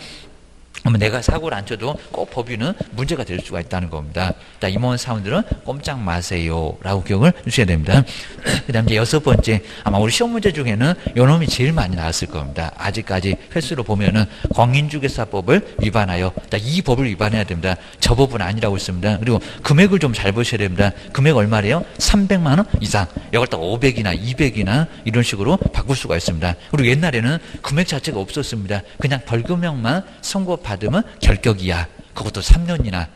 그러면 내가 사고를 안 쳐도 꼭 법인은 문제가 될 수가 있다는 겁니다. 자, 임원 사원들은 꼼짝 마세요. 라고 기억을 주셔야 됩니다. 그 다음 이제 여섯 번째. 아마 우리 시험 문제 중에는 요 놈이 제일 많이 나왔을 겁니다. 아직까지 횟수로 보면은 공인중개사법을 위반하여. 자, 이 법을 위반해야 됩니다. 저 법은 아니라고 있습니다. 그리고 금액을 좀 잘 보셔야 됩니다. 금액 얼마래요? 삼백만 원 이상. 이걸 딱 오백이나 이백이나 이런 식으로 바꿀 수가 있습니다. 그리고 옛날에는 금액 자체가 없었습니다. 그냥 벌금형만 선고 받으면 결격이야. 그것도 삼 년이나.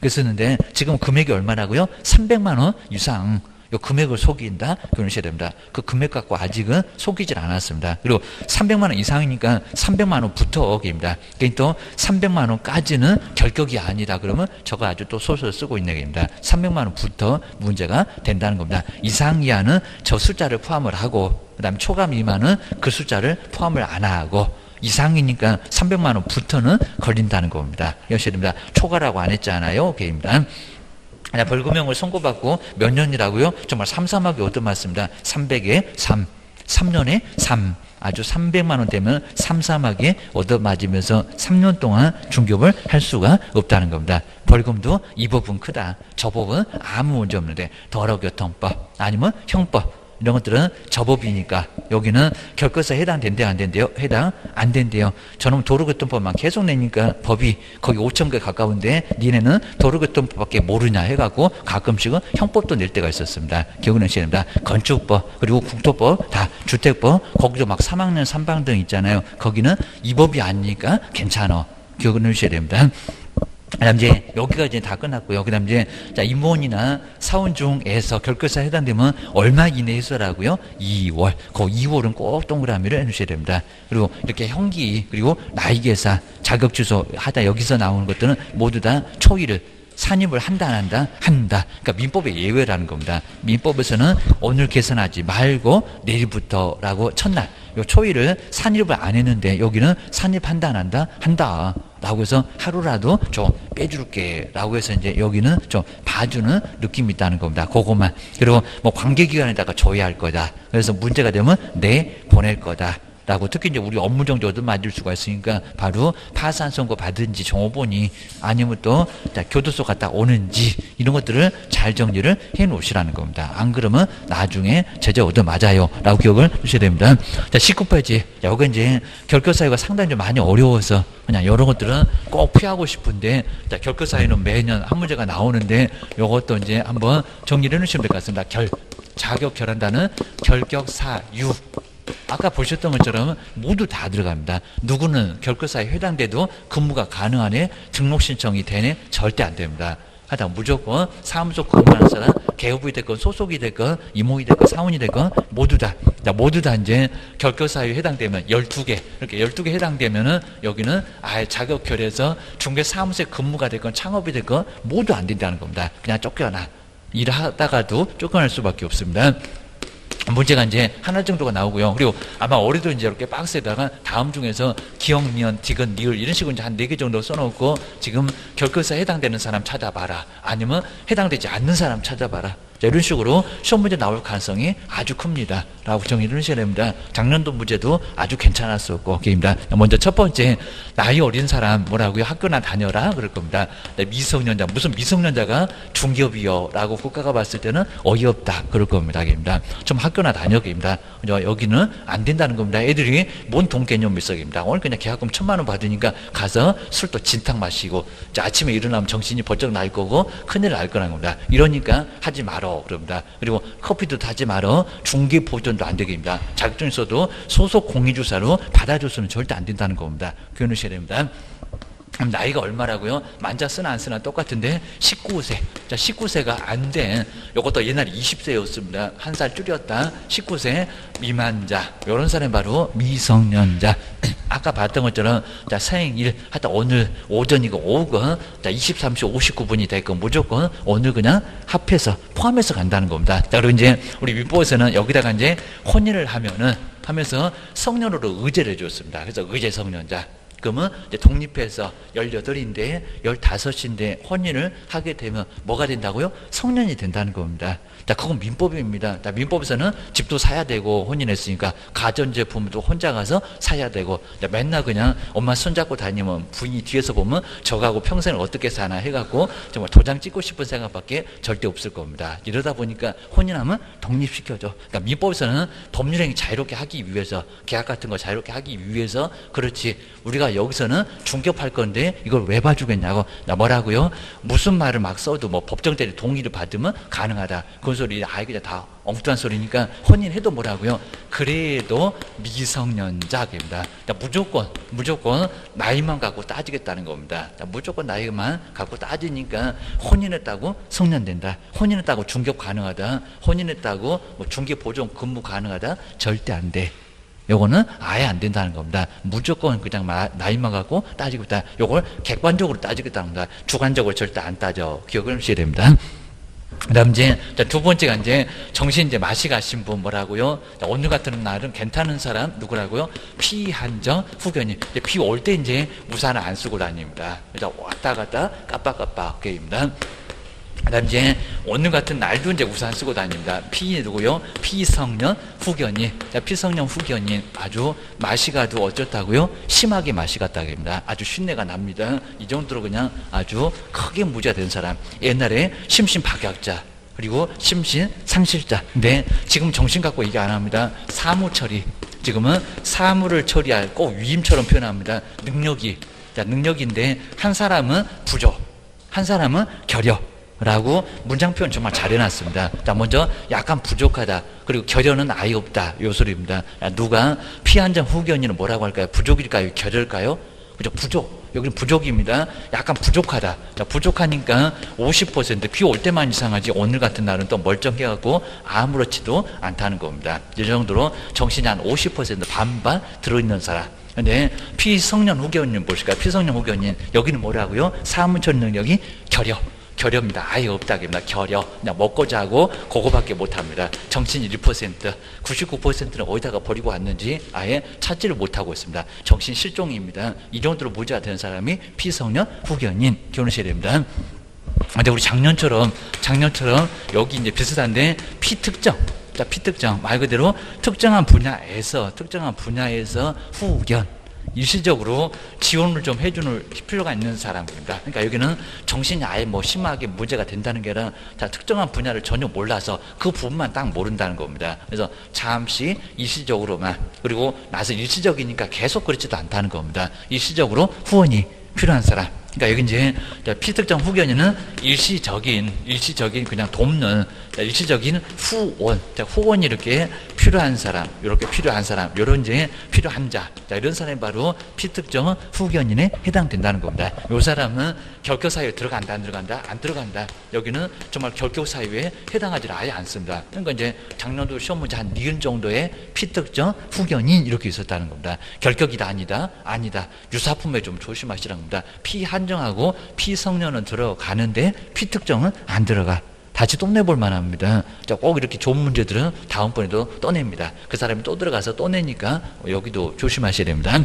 그랬었는데 지금 금액이 얼마라고요? 삼백만 원 이상. 요 금액을 속인다. 그러셔야 됩니다. 그 금액 갖고 아직은 속이질 않았습니다. 그리고 삼백만 원 이상이니까 삼백만 원부터입니다. 그러니까 또 삼백만 원까지는 결격이 아니다. 그러면 저거 아주 또 소설 쓰고 있는 얘기입니다. 삼백만 원부터 문제가 된다는 겁니다. 이상 이하는 저 숫자를 포함을 하고, 그 다음에 초과 미만은 그 숫자를 포함을 안 하고, 이상이니까 삼백만 원부터는 걸린다는 겁니다. 여셔야 됩니다. 초과라고 안 했잖아요. 오케이입니다. 벌금형을 선고받고 몇 년이라고요? 정말 삼삼하게 얻어 맞습니다. 삼백에 삼. 삼 년에 삼. 아주 삼백만 원 되면 삼삼하게 얻어 맞으면서 삼 년 동안 중개업을 할 수가 없다는 겁니다. 벌금도 이 법은 크다. 저 법은 아무 문제 없는데, 도로교통법 아니면 형법. 이런 것들은 저법이니까 여기는 결격사에 해당된대요, 안 된대요? 해당 안 된대요. 저놈 도로교통법만 계속 내니까 법이 거기 오천 개 가까운데 니네는 도로교통법밖에 모르냐 해갖고 가끔씩은 형법도 낼 때가 있었습니다. 기억나셔야 됩니다. 건축법 그리고 국토법 다 주택법 거기도 막 삼 학년 삼 방 등 있잖아요. 거기는 이 법이 아니니까 괜찮아. 기억나셔야 됩니다. 그다음 이제 여기가 이제 다 끝났고요. 그다음 이제 자, 임원이나 사원 중에서 결격사에 해당되면 얼마 이내에서라고요? 이 월. 그 이 월은 꼭 동그라미를 해놓으셔야 됩니다. 그리고 이렇게 형기 그리고 나이계산 자격 주소 하다 여기서 나오는 것들은 모두 다 초이를 산입을 한다 안 한다? 한다. 그러니까 민법의 예외라는 겁니다. 민법에서는 오늘 계산하지 말고 내일부터라고 첫날 요 초일을 산입을 안 했는데 여기는 산입한다 안 한다? 한다. 라고 해서 하루라도 좀 빼줄게 라고 해서 이제 여기는 좀 봐주는 느낌이 있다는 겁니다. 그것만. 그리고 뭐 관계기관에다가 조회할 거다. 그래서 문제가 되면 내보낼 거다. 라고 특히 이제 우리 업무 정지도 맞을 수가 있으니까 바로 파산 선고 받은지 종업원이 아니면 또 자, 교도소 갔다 오는지 이런 것들을 잘 정리를 해 놓으시라는 겁니다. 안 그러면 나중에 제재 얻어 맞아요. 라고 기억을 주셔야 됩니다. 자, 십구 페이지. 여기 이제 결격 사유가 상당히 좀 많이 어려워서 그냥 이런 것들은 꼭 피하고 싶은데 자, 결격 사유는 매년 한 문제가 나오는데 이것도 이제 한번 정리를 해 놓으시면 될 것 같습니다. 결, 자격 결한다는 결격 사유. 아까 보셨던 것처럼 모두 다 들어갑니다. 누구는 결격사에 해당돼도 근무가 가능하네, 등록 신청이 되네, 절대 안 됩니다. 하여튼 무조건 사무소 근무하는 사람, 개업이 됐건 소속이 됐건 임원이 됐건 사원이 됐건 모두 다, 모두 다 이제 결격사유에 해당되면 열두 개, 이렇게 열두 개 해당되면은 여기는 아예 자격결에서 중개사무소에 근무가 됐건 창업이 됐건 모두 안 된다는 겁니다. 그냥 쫓겨나. 일하다가도 쫓겨날 수밖에 없습니다. 문제가 이제 하나 정도가 나오고요. 그리고 아마 올해도 이제 이렇게 박스에다가 다음 중에서 기억, 니은, 디귿, 니을 이런 식으로 이제 한 네 개 정도 써놓고 지금 결격사에 해당되는 사람 찾아봐라. 아니면 해당되지 않는 사람 찾아봐라. 자, 이런 식으로 시험 문제 나올 가능성이 아주 큽니다. 라고 정리를 하셔야 됩니다. 작년도 문제도 아주 괜찮았었고, 게임입니다. 먼저 첫 번째, 나이 어린 사람, 뭐라고요? 학교나 다녀라. 그럴 겁니다. 미성년자, 무슨 미성년자가 중개업이요? 라고 국가가 봤을 때는 어이없다. 그럴 겁니다. 게임입니다. 좀 학교나 다녀, 게임입니다. 여기는 안 된다는 겁니다. 애들이 뭔 돈 개념 밀석입니다. 오늘 그냥 계약금 천만 원 받으니까 가서 술도 진탕 마시고, 이제 아침에 일어나면 정신이 번쩍 날 거고, 큰일 날 거란 겁니다. 이러니까 하지 마라. 그럽니다. 그리고 커피도 타지 말어. 중개 보존도 안 되게입니다. 자격증 있어도 소속 공인주사로 받아줬으면 절대 안 된다는 겁니다. 기억하셔야 됩니다. 그럼 나이가 얼마라고요? 만자 쓰나 안 쓰나 똑같은데 십구 세. 자, 십구 세가 안 된, 요것도 옛날에 이십 세였습니다. 한 살 줄였다. 십구 세 미만자. 요런 사람이 바로 미성년자. 아까 봤던 것처럼 자, 생일 하여튼 오늘 오전이고 오후건 자, 이십삼 시 오십구 분이 됐건 무조건 오늘 그냥 합해서 포함해서 간다는 겁니다. 자, 그리고 이제 우리 민법에서는 여기다가 이제 혼인을 하면은 하면서 성년으로 의제를 줬습니다. 그래서 의제 성년자. 그러면 이제 독립해서 열여덟인데 열다섯인데 혼인을 하게 되면 뭐가 된다고요? 성년이 된다는 겁니다. 자, 그건 민법입니다. 자, 민법에서는 집도 사야 되고 혼인했으니까 가전제품도 혼자 가서 사야 되고 자, 맨날 그냥 엄마 손잡고 다니면 부인이 뒤에서 보면 저하고 평생을 어떻게 사나 해갖고 정말 도장 찍고 싶은 생각밖에 절대 없을 겁니다. 이러다 보니까 혼인하면 독립시켜줘. 그러니까 민법에서는 법률행위 자유롭게 하기 위해서 계약 같은 거 자유롭게 하기 위해서 그렇지 우리가 내가 여기서는 중격할 건데 이걸 왜 봐주겠냐고. 나 뭐라고요? 무슨 말을 막 써도 뭐 법정대리 동의를 받으면 가능하다. 그런 소리 아예 그냥 다 엉뚱한 소리니까 혼인해도 뭐라고요? 그래도 미성년자입니다. 무조건 무조건 나이만 갖고 따지겠다는 겁니다. 무조건 나이만 갖고 따지니까 혼인했다고 성년된다, 혼인했다고 중격 가능하다, 혼인했다고 뭐 중개보증 근무 가능하다, 절대 안 돼. 요거는 아예 안 된다는 겁니다. 무조건 그냥 마, 나이만 갖고 따지고 있다. 요걸 객관적으로 따지겠다는 겁니다. 주관적으로 절대 안 따져. 기억을 하셔야 됩니다. 그 다음 이제 두 번째가 이제 정신 이제 맛이 가신 분 뭐라고요? 오늘 같은 날은 괜찮은 사람 누구라고요? 피한정 후견인. 비올 때 이제 우산을 안 쓰고 다닙니다. 그래서 왔다 갔다 까빡까빡 게임입니다. 그 다음 이제 오늘 같은 날도 이제 우산 쓰고 다닙니다. 피 누구요? 피성년 후견인. 자, 피성년 후견인 아주 맛이 가도 어쩌다고요? 심하게 맛이 갔다입니다. 아주 쉰내가 납니다. 이 정도로 그냥 아주 크게 무죄가 된 사람. 옛날에 심신박약자 그리고 심신상실자. 근데 지금 정신 갖고 얘기 안 합니다. 사무처리. 지금은 사무를 처리할 꼭 위임처럼 표현합니다. 능력이. 자, 능력인데 한 사람은 부조, 한 사람은 결여. 라고 문장 표현 정말 잘 해놨습니다. 자, 먼저 약간 부족하다, 그리고 결여는 아예 없다, 요 소리입니다. 야, 누가 피한정 후견인은 뭐라고 할까요? 부족일까요? 결여일까요? 그죠? 부족. 여기는 부족입니다. 약간 부족하다. 자, 부족하니까 오십 퍼센트 비 올 때만 이상하지 오늘 같은 날은 또 멀쩡해갖고 아무렇지도 않다는 겁니다. 이 정도로 정신이 한 오십 퍼센트 반반 들어있는 사람. 근데 피성년 후견인 보실까요? 피성년 후견인 여기는 뭐라고요? 사무처리 능력이 결여. 결여입니다. 아예 없다입니다. 결여. 그냥 먹고 자고 그거밖에 못합니다. 정신 일 퍼센트, 구십구 퍼센트는 어디다가 버리고 왔는지 아예 찾지를 못하고 있습니다. 정신 실종입니다. 이 정도로 무죄가 된 사람이 피성년 후견인 결혼해야 됩니다. 근데 우리 작년처럼 작년처럼 여기 이제 비슷한데 피특정. 자, 피특정 말 그대로 특정한 분야에서 특정한 분야에서 후견. 일시적으로 지원을 좀 해주는 필요가 있는 사람입니다. 그러니까 여기는 정신이 아예 뭐 심하게 문제가 된다는 게 아니라 자, 특정한 분야를 전혀 몰라서 그 부분만 딱 모른다는 겁니다. 그래서 잠시 일시적으로만, 그리고 나서 일시적이니까 계속 그렇지도 않다는 겁니다. 일시적으로 후원이 필요한 사람. 그러니까 여기 이제 피특정 후견인은 일시적인, 일시적인 그냥 돕는, 일시적인 후원, 후원이 이렇게 필요한 사람, 이렇게 필요한 사람, 이런 이제 필요한 자, 이런 사람이 바로 피특정 후견인에 해당된다는 겁니다. 이 사람은 결격 사유에 들어간다, 안 들어간다, 안 들어간다. 여기는 정말 결격 사유에 해당하지 아예 않습니다. 그러니까 이제 작년도 시험 문제 한 니은 정도의 피특정 후견인 이렇게 있었다는 겁니다. 결격이다, 아니다, 아니다. 유사품에 좀 조심하시라는 겁니다. 피한 정하고 피성년은 들어가는데 피특정은 안 들어가. 다시 또 내볼 만합니다. 자, 꼭 이렇게 좋은 문제들은 다음번에도 떠냅니다. 그 사람이 또 들어가서 떠내니까 여기도 조심하셔야 됩니다.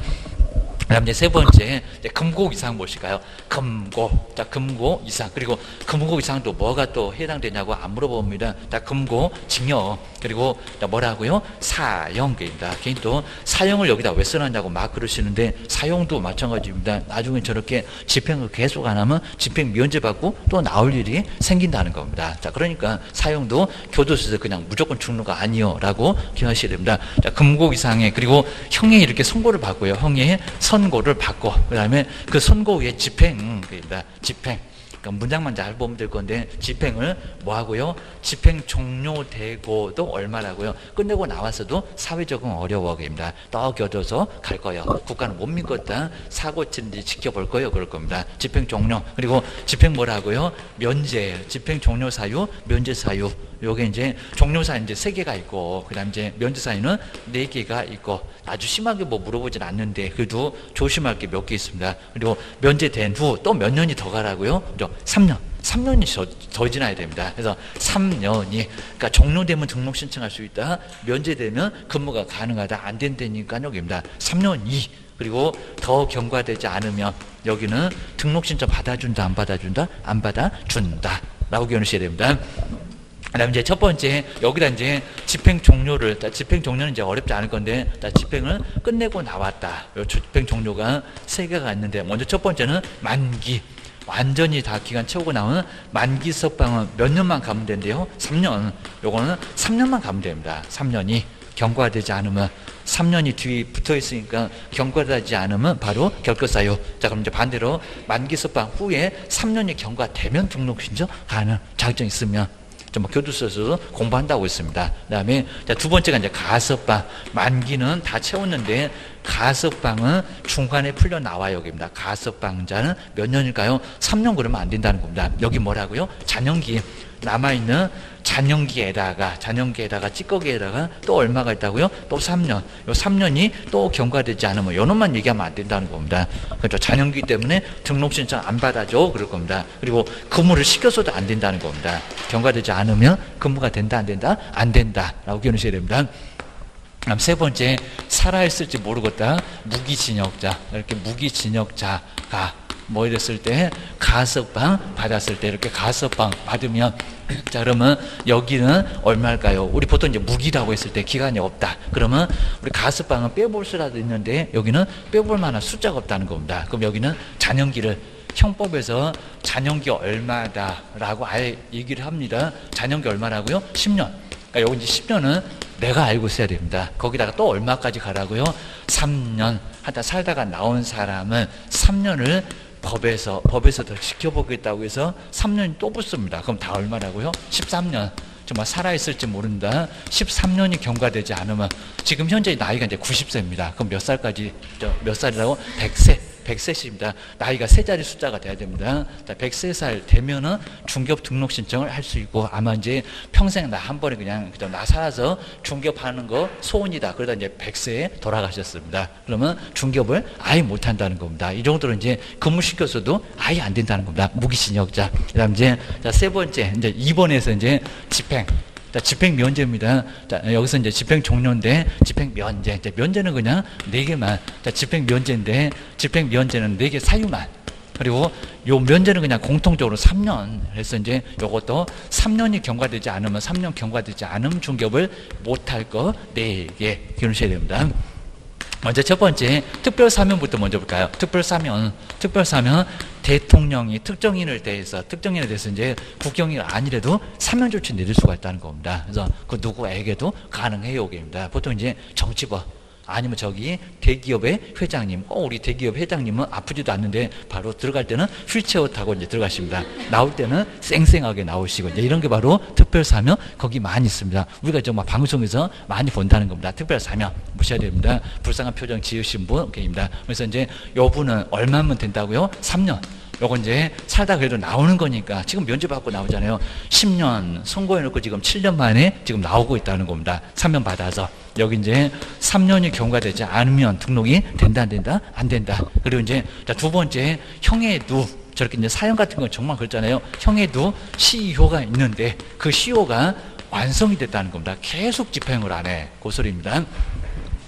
그다음 이제 세 번째 이제 금고 이상 보실까요? 금고. 자, 금고 이상. 그리고 금고 이상도 뭐가 또 해당되냐고 안 물어봅니다. 자, 금고 징역. 그리고 자, 뭐라고요? 사형입니다. 개인 또 사형을 여기다 왜 써놨냐고 막 그러시는데 사형도 마찬가지입니다. 나중에 저렇게 집행을 계속 안 하면 집행 면제 받고 또 나올 일이 생긴다는 겁니다. 자, 그러니까 사형도 교도소에서 그냥 무조건 죽는 거 아니요라고 기억하셔야 됩니다. 자, 금고 이상에 그리고 형에 이렇게 선고를 받고요. 형에 선고를 받고 그 다음에 그 선고 후에 집행입니다. 집행. 그러니까 문장만 잘 보면 될 건데 집행을 뭐 하고요? 집행 종료되고도 얼마라고요? 끝내고 나와서도 사회 적응 어려워입니다. 떡 겨져서 갈 거예요. 국가는 못 믿겠다. 사고 치는지 지켜볼 거예요. 그럴 겁니다. 집행 종료. 그리고 집행 뭐라고요? 면제. 집행 종료 사유, 면제 사유. 요게 이제 종료사 이제 세 개가 있고, 그다음 이제 면제사유는 네 개가 있고, 아주 심하게 뭐 물어보진 않는데 그래도 조심할 게 몇 개 있습니다. 그리고 면제된 후 또 몇 년이 더 가라고요? 삼 년. 삼 년이 더, 더 지나야 됩니다. 그래서 삼 년이, 그러니까 종료되면 등록 신청할 수 있다, 면제되면 근무가 가능하다, 안 된다니까 여기입니다. 삼 년이. 그리고 더 경과되지 않으면 여기는 등록 신청 받아준다, 안 받아준다, 안 받아준다 라고 기억하셔야 됩니다. 그 다음에 이제 첫 번째, 여기다 이제 집행 종료를, 집행 종료는 이제 어렵지 않을 건데, 집행을 끝내고 나왔다. 요 집행 종료가 세 개가 있는데, 먼저 첫 번째는 만기. 완전히 다 기간 채우고 나오는 만기 석방은 몇 년만 가면 된대요? 삼 년. 요거는 삼 년만 가면 됩니다. 삼 년이. 경과되지 않으면, 삼 년이 뒤에 붙어 있으니까 경과되지 않으면 바로 결격사유. 자, 그럼 이제 반대로 만기 습방 후에 삼 년이 경과되면 등록 신청 가능, 자격증 있으면. 좀 교도소에서 공부한다고 했습니다. 그다음에 자, 두 번째가 이제 가석방. 만기는 다 채웠는데 가석방은 중간에 풀려 나와요. 여기입니다. 가석방자는 몇 년일까요? 삼 년 그러면 안 된다는 겁니다. 여기 뭐라고요? 잔형기. 남아있는 잔형기에다가 잔형기에다가 찌꺼기에다가 또 얼마가 있다고요? 또 삼 년. 이 삼 년이 또 경과되지 않으면 요놈만 얘기하면 안 된다는 겁니다. 그렇죠. 잔형기 때문에 등록 신청 안 받아줘 그럴 겁니다. 그리고 근무를 시켜서도 안 된다는 겁니다. 경과되지 않으면 근무가 된다 안 된다? 안 된다라고 겨누셔야 됩니다. 그럼 세 번째, 살아있을지 모르겠다. 무기징역자. 이렇게 무기징역자가 뭐 이랬을 때 가석방 받았을 때 이렇게 가석방 받으면, 자 그러면 여기는 얼마일까요? 우리 보통 이제 무기라고 했을 때 기간이 없다. 그러면 우리 가석방은 빼볼 수라도 있는데 여기는 빼볼 만한 숫자가 없다는 겁니다. 그럼 여기는 잔형기를 형법에서 잔형기 얼마다라고 아예 얘기를 합니다. 잔형기 얼마라고요? 십 년. 그러니까 여기 이제 십 년은 내가 알고 있어야 됩니다. 거기다가 또 얼마까지 가라고요? 삼 년. 하다 살다가 나온 사람은 삼 년을 법에서 법에서 더 지켜보겠다고 해서 삼 년이 또 붙습니다. 그럼 다 얼마라고요? 십삼 년. 정말 살아있을지 모른다. 십삼 년이 경과되지 않으면, 지금 현재 나이가 이제 구십 세입니다. 그럼 몇 살까지, 몇 살이라고? 백 세. 백 세입니다. 나이가 세 자리 숫자가 돼야 됩니다. 자, 백 세 살 되면은 중개업 등록 신청을 할 수 있고, 아마 이제 평생 나 한 번에 그냥 그냥 나 살아서 중개업하는 거 소원이다. 그러다 이제 백 세에 돌아가셨습니다. 그러면 중개업을 아예 못 한다는 겁니다. 이 정도로 이제 근무시켜서도 아예 안 된다는 겁니다. 무기징역자. 그다음 이제 자, 세 번째 이제 이 번에서 이제 집행. 자, 집행 면제입니다. 자, 여기서 이제 집행 종료인데, 집행 면제. 이제 면제는 그냥 네 개만. 자, 집행 면제인데, 집행 면제는 네 개 사유만. 그리고 요 면제는 그냥 공통적으로 삼 년. 그래서 이제 요것도 삼 년이 경과되지 않으면, 삼 년 경과되지 않음 중개업을 못할 거 네 개. 기억하셔야 됩니다. 먼저 첫 번째, 특별사면부터 먼저 볼까요? 특별사면. 특별사면, 대통령이 특정인을 대해서, 특정인에 대해서 이제 국경이 아니래도 사면 조치 내릴 수가 있다는 겁니다. 그래서 그 누구에게도 가능해요. 여기입니다. 보통 이제 정치법. 아니면 저기 대기업의 회장님, 어, 우리 대기업 회장님은 아프지도 않는데 바로 들어갈 때는 휠체어 타고 이제 들어가십니다. 나올 때는 쌩쌩하게 나오시고, 이제 이런 게 바로 특별사면 거기 많이 있습니다. 우리가 정말 방송에서 많이 본다는 겁니다. 특별사면 무시해야 됩니다. 불쌍한 표정 지으신 분, 오케이입니다. 그래서 이제 여분은 얼마면 된다고요? 삼 년. 요거 이제 살다 그래도 나오는 거니까 지금 면제받고 나오잖아요. 십 년 선고해놓고 지금 칠 년 만에 지금 나오고 있다는 겁니다. 삼 년 받아서. 여기 이제 삼 년이 경과되지 않으면 등록이 된다 안 된다 안 된다. 그리고 이제 자, 두 번째 형해도. 저렇게 이제 사형 같은 건 정말 그렇잖아요. 형해도 시효가 있는데 그 시효가 완성이 됐다는 겁니다. 계속 집행을 안 해. 그 소리입니다.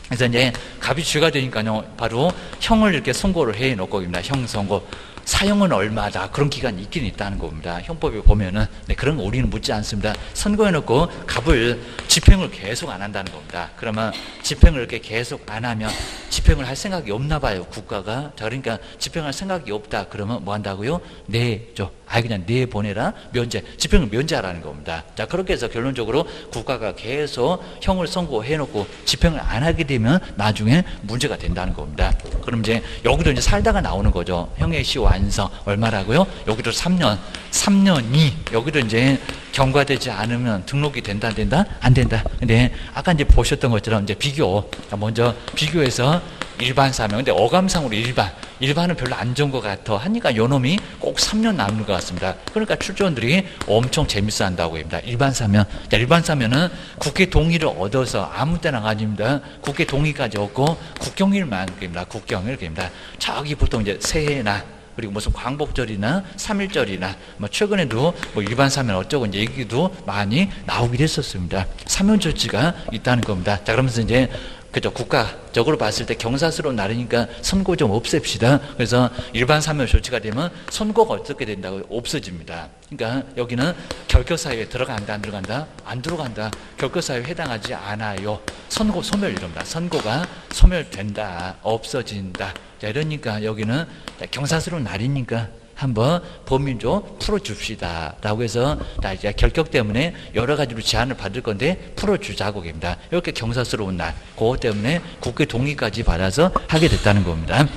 그래서 이제 갑이 죄가 되니까요. 바로 형을 이렇게 선고를 해 놓고 있습니다. 형 선고. 사형은 얼마다. 그런 기간이 있긴 있다는 겁니다. 형법에 보면은. 네, 그런 거 우리는 묻지 않습니다. 선고해놓고 갑을 집행을 계속 안 한다는 겁니다. 그러면 집행을 이렇게 계속 안 하면 집행을 할 생각이 없나 봐요. 국가가. 자, 그러니까 집행할 생각이 없다. 그러면 뭐 한다고요? 네, 저. 아예 그냥 네 보내라. 면제. 집행을 면제하라는 겁니다. 자, 그렇게 해서 결론적으로 국가가 계속 형을 선고해놓고 집행을 안 하게 되면 나중에 문제가 된다는 겁니다. 그럼 이제 여기도 이제 살다가 나오는 거죠. 형의 시와 완성. 얼마라고요? 여기도 삼 년. 삼 년이 여기도 이제 경과되지 않으면 등록이 된다, 안 된다? 안 된다. 근데 아까 이제 보셨던 것처럼 이제 비교. 먼저 비교해서 일반 사면. 근데 어감상으로 일반. 일반은 별로 안 좋은 것 같아. 하니까 요놈이 꼭 삼 년 남는 것 같습니다. 그러니까 출전들이 엄청 재밌어 한다고 합니다. 일반 사면. 자, 일반 사면은 국회 동의를 얻어서 아무 때나 가집니다. 국회 동의까지 얻고 국경일만 그럽니다. 국경일 그럽니다. 저기 보통 이제 새해나 그리고 무슨 광복절이나 삼일절이나 뭐 최근에도 뭐 일반 사면 어쩌고 이제 얘기도 많이 나오기도 했었습니다. 사면 조치가 있다는 겁니다. 자, 그러면서 이제 그죠. 국가적으로 봤을 때 경사스러운 날이니까 선고 좀 없앱시다. 그래서 일반 사면 조치가 되면 선고가 어떻게 된다고? 없어집니다. 그러니까 여기는 결격사유에 들어간다 안 들어간다? 안 들어간다. 결격사유에 해당하지 않아요. 선고 소멸 이럽니다. 선고가 소멸된다. 없어진다. 자, 이러니까 여기는 경사스러운 날이니까 한번 범인 좀 풀어줍시다 라고 해서 결격 때문에 여러 가지로 제안을 받을 건데 풀어주자고 합니다. 이렇게 경사스러운 날 그것 때문에 국회 동의까지 받아서 하게 됐다는 겁니다.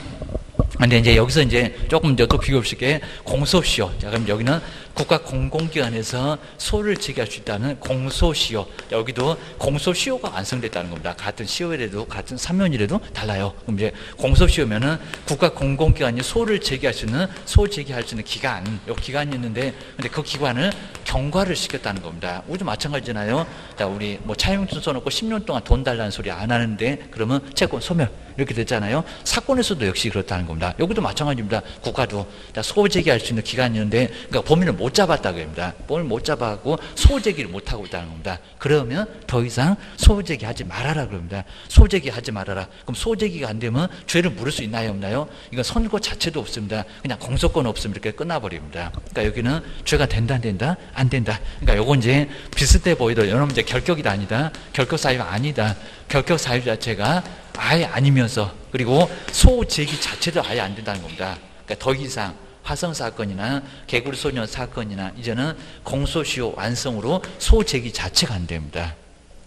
근데 이제 여기서 이제 조금 더 비교 쉽게 공소시효. 자, 그럼 여기는 국가 공공기관에서 소를 제기할 수 있다는 공소시효. 여기도 공소시효가 완성됐다는 겁니다. 같은 시효일에도 같은 삼 년이라도 달라요. 그럼 이제 공소시효면은 국가 공공기관이 소를 제기할 수 있는 소 제기할 수 있는 기간, 요 기간이 있는데 근데 그 기관을 경과를 시켰다는 겁니다. 우리도 마찬가지잖아요. 자, 우리 뭐 차용증 써놓고 십 년 동안 돈 달라는 소리 안 하는데 그러면 채권 소멸 이렇게 됐잖아요. 사건에서도 역시 그렇다는 겁니다. 여기도 마찬가지입니다. 국가도 소제기할 수 있는 기간이 있는데 그러니까 범인을 못 잡았다고 합니다. 범인을 못 잡아고 소제기를 못하고 있다는 겁니다. 그러면 더 이상 소제기하지 말아라 그럽니다. 소제기하지 말아라. 그럼 소제기가 안 되면 죄를 물을 수 있나요 없나요? 이건 선고 자체도 없습니다. 그냥 공소권 없으면 이렇게 끝나버립니다. 그러니까 여기는 죄가 된다 안 된다 안 된다. 그러니까 요건 이제 비슷해 보이더라도 여러분 이제 결격이 아니다. 결격 사유가 아니다. 결격 사유 자체가 아예 아니면서 그리고 소제기 자체도 아예 안 된다는 겁니다. 그러니까 더 이상 화성 사건이나 개구리 소년 사건이나 이제는 공소시효 완성으로 소제기 자체가 안 됩니다.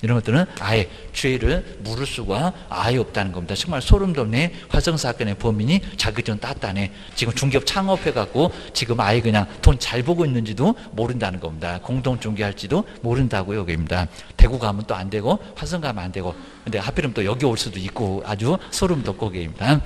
이런 것들은 아예 죄를 물을 수가 아예 없다는 겁니다. 정말 소름 돋네. 화성 사건의 범인이 자격증 땄다네. 지금 중개업 창업해갖고 지금 아예 그냥 돈 잘 보고 있는지도 모른다는 겁니다. 공동중개할지도 모른다고요. 여기입니다. 대구 가면 또 안 되고 화성 가면 안 되고 근데 하필이면 또 여기 올 수도 있고 아주 소름 돋고 계십니다.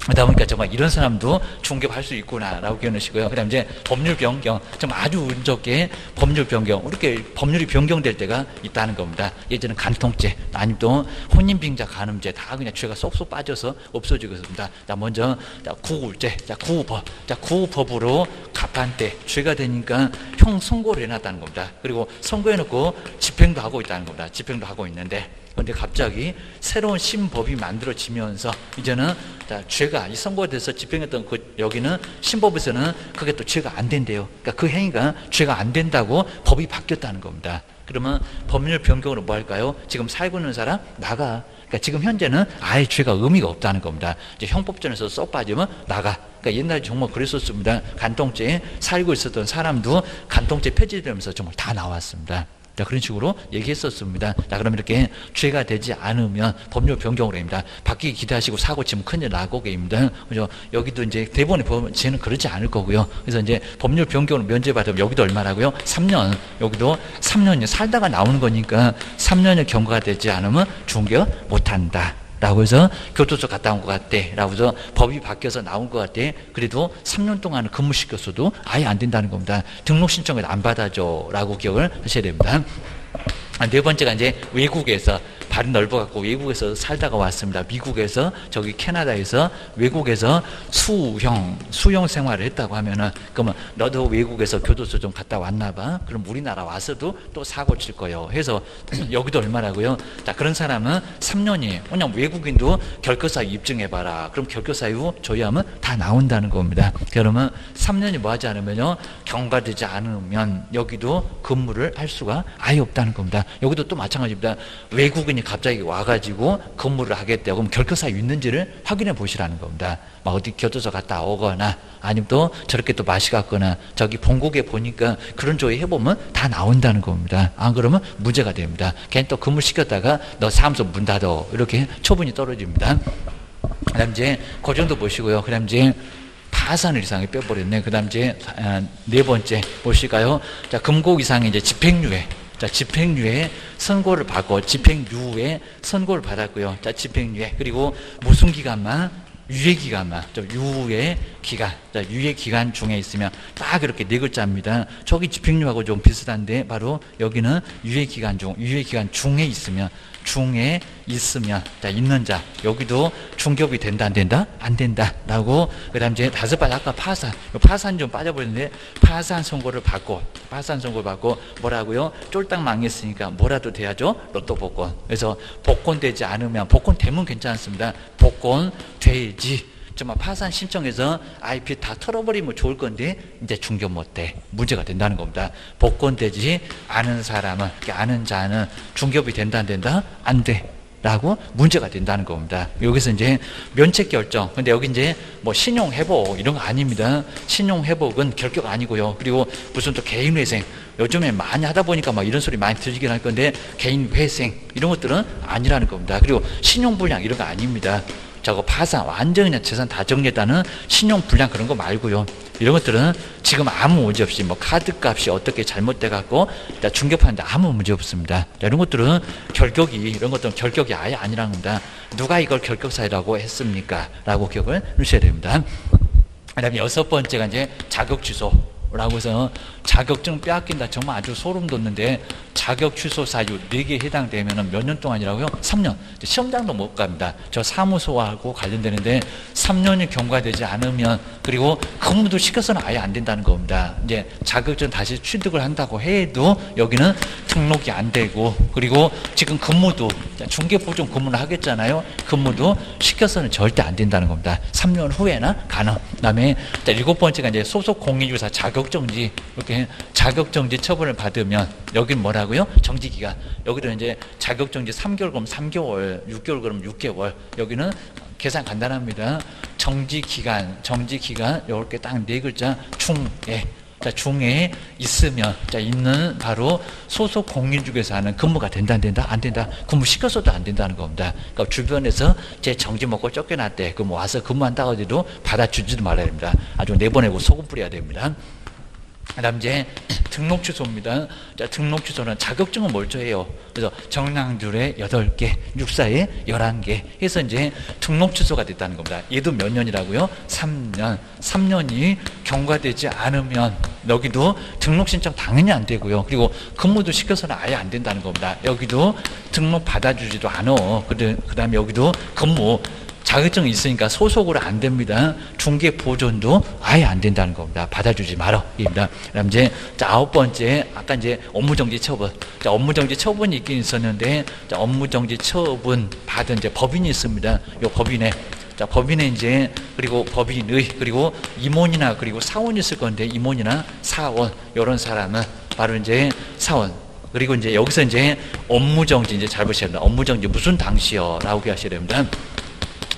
그러다 보니까 정말 이런 사람도 중개할 수 있구나라고 기억하시고요. 그 다음 이제 법률 변경. 정말 아주 운 좋게 법률 변경. 이렇게 법률이 변경될 때가 있다는 겁니다. 예전에 간통죄, 아니면 또 혼인빙자 간음죄 다 그냥 죄가 쏙쏙 빠져서 없어지고 있습니다. 자, 먼저 구울죄, 자, 구우법. 자, 구우법으로 갑판대 죄가 되니까 형 선고를 해놨다는 겁니다. 그리고 선고해놓고 집행도 하고 있다는 겁니다. 집행도 하고 있는데. 근데 갑자기 새로운 신법이 만들어지면서 이제는 자, 죄가 이 선고돼서 집행했던 그 여기는 신법에서는 그게 또 죄가 안 된대요. 그러니까 그 행위가 죄가 안 된다고 법이 바뀌었다는 겁니다. 그러면 법률 변경으로 뭐 할까요? 지금 살고 있는 사람 나가. 그러니까 지금 현재는 아예 죄가 의미가 없다는 겁니다. 이제 형법전에서 쏙 빠지면 나가. 그러니까 옛날에 정말 그랬었습니다. 간통죄에 살고 있었던 사람도 간통죄 폐지되면서 정말 다 나왔습니다. 자, 그런 식으로 얘기했었습니다. 자, 그럼 이렇게 죄가 되지 않으면 법률 변경으로 입니다. 바뀌기 기대하시고 사고 치면 큰일 나고 계십니다. 그죠? 여기도 이제 대본에 보면 죄는 그러지 않을 거고요. 그래서 이제 법률 변경으로 면제받으면 여기도 얼마라고요? 삼 년. 여기도 삼 년이 살다가 나오는 거니까 삼 년의 경과가 되지 않으면 중개 못한다. 라고 해서 교도소 갔다 온 것 같대 라고 해서 법이 바뀌어서 나온 것 같대 그래도 삼 년 동안 근무시켰어도 아예 안 된다는 겁니다. 등록 신청을 안 받아줘 라고 기억을 하셔야 됩니다. 네 번째가 이제 외국에서 발이 넓어갖고 외국에서 살다가 왔습니다. 미국에서 저기 캐나다에서 외국에서 수형 수형 생활을 했다고 하면은 그러면 너도 외국에서 교도소 좀 갔다 왔나봐. 그럼 우리나라 와서도 또 사고 칠 거예요. 해서 여기도 얼마라고요? 자 그런 사람은 삼 년이에요. 그냥 외국인도 결격사유 입증해봐라. 그럼 결격사유 조회하면 다 나온다는 겁니다. 그러면 삼 년이 뭐하지 않으면요 경과되지 않으면 여기도 근무를 할 수가 아예 없다는 겁니다. 여기도 또 마찬가지입니다. 외국인이 갑자기 와가지고 근무를 하겠대요. 그럼 결격사유 있는지를 확인해 보시라는 겁니다. 막 어디 교도소 갔다 오거나 아니면 또 저렇게 또 맛이 갔거나 저기 본국에 보니까 그런 조회 해보면 다 나온다는 겁니다. 안 그러면 무죄가 됩니다. 괜히 또 근무 시켰다가 너 사무소 문 닫아 이렇게 처분이 떨어집니다. 그다음 이제 그 정도 보시고요. 그다음 이제 파산을 이상에 빼버렸네. 그다음 이제 네 번째 보실까요? 자 금고 이상의 이제 집행유예. 자, 집행유예 선고를 받고, 집행유예 선고를 받았고요. 자, 집행유예. 그리고 무슨 기간만? 유예기간만. 유예기간. 자, 유예기간 중에 있으면 딱 이렇게 네 글자입니다. 저기 집행유예하고 좀 비슷한데, 바로 여기는 유예기간 중, 유예기간 중에 있으면, 중에 있으면, 자, 있는 자. 여기도 중개업이 된다, 안 된다? 안 된다. 라고, 그 다음 이제 다섯 번, 아까 파산. 파산 좀 빠져버렸는데, 파산 선고를 받고, 파산 선고를 받고, 뭐라고요? 쫄딱 망했으니까 뭐라도 돼야죠? 로또 복권. 그래서 복권 되지 않으면, 복권 되면 괜찮습니다. 복권 돼 정말 파산 신청해서 아이피 다 털어버리면 좋을 건데 이제 중개 못돼 문제가 된다는 겁니다. 복권 되지 않은 사람은 아는 자는 중개업이 된다 안 된다 안 돼. 라고 문제가 된다는 겁니다. 여기서 이제 면책 결정. 근데 여기 이제 뭐 신용 회복 이런 거 아닙니다. 신용 회복은 결격 아니고요. 그리고 무슨 또 개인 회생. 요즘에 많이 하다 보니까 막 이런 소리 많이 들리긴 할 건데 개인 회생 이런 것들은 아니라는 겁니다. 그리고 신용 불량 이런 거 아닙니다. 저거 파산 완전히 그냥 재산 다 정리했다는 신용 불량 그런 거 말고요. 이런 것들은 지금 아무 문제 없이 뭐 카드값이 어떻게 잘못돼 갖고 중개판인데 아무 문제 없습니다. 이런 것들은 결격이 이런 것들은 결격이 아예 아니라는 겁니다. 누가 이걸 결격사유라고 했습니까? 라고 기억을 해주셔야 됩니다. 그다음에 여섯 번째가 이제 자격 취소라고 해서 자격증 빼앗긴다. 정말 아주 소름 돋는데 자격 취소 사유 네 개에 해당되면 몇 년 동안이라고요? 삼 년. 시험장도 못 갑니다. 저 사무소하고 관련되는데 삼 년이 경과되지 않으면 그리고 근무도 시켜서는 아예 안 된다는 겁니다. 이제 자격증 다시 취득을 한다고 해도 여기는 등록이 안 되고 그리고 지금 근무도 중개보증 근무를 하겠잖아요. 근무도 시켜서는 절대 안 된다는 겁니다. 삼 년 후에나 가능. 그다음에 일곱 번째가 이제 소속 공인중개사 자격정지 이렇게 자격정지 처분을 받으면 여기는 뭐라고요? 정지기간. 여기는 이제 자격정지 삼 개월 그럼 삼 개월, 육 개월 그럼 육 개월. 여기는 계산 간단합니다. 정지기간, 정지기간 이렇게 딱 네 글자 중에. 자, 중에 있으면, 자, 있는 바로 소속 공인중개사는 근무가 된다, 안 된다, 안 된다. 근무 시켜서도 안 된다는 겁니다. 그러니까 주변에서 제 정지 먹고 쫓겨났대. 그럼 와서 근무한다고 해도 받아주지도 말아야 됩니다. 아주 내보내고 소금 뿌려야 됩니다. 그 다음 이제 등록 취소입니다. 자, 등록 취소는 자격증은 멀쩡해요. 그래서 정량률에 여덟 개, 육사에 열한 개 해서 이제 등록 취소가 됐다는 겁니다. 얘도 몇 년이라고요? 삼 년. 삼 년이 경과되지 않으면 여기도 등록 신청 당연히 안 되고요. 그리고 근무도 시켜서는 아예 안 된다는 겁니다. 여기도 등록 받아주지도 않아. 그 다음에 여기도 근무. 자격증이 있으니까 소속으로 안 됩니다. 중개 보존도 아예 안 된다는 겁니다. 받아주지 마라. 입니다. 그다음 이제 자, 아홉 번째 아까 이제 업무정지 처분. 자, 업무정지 처분이 있긴 있었는데 자, 업무정지 처분 받은 이제 법인이 있습니다. 요 법인에 자, 법인의 이제 그리고 법인의 그리고 임원이나 그리고 사원이 있을 건데 임원이나 사원 이런 사람은 바로 이제 사원. 그리고 이제 여기서 이제 업무정지 이제 잘 보셔야 됩니다. 업무정지 무슨 당시요? 라고 하셔야 됩니다.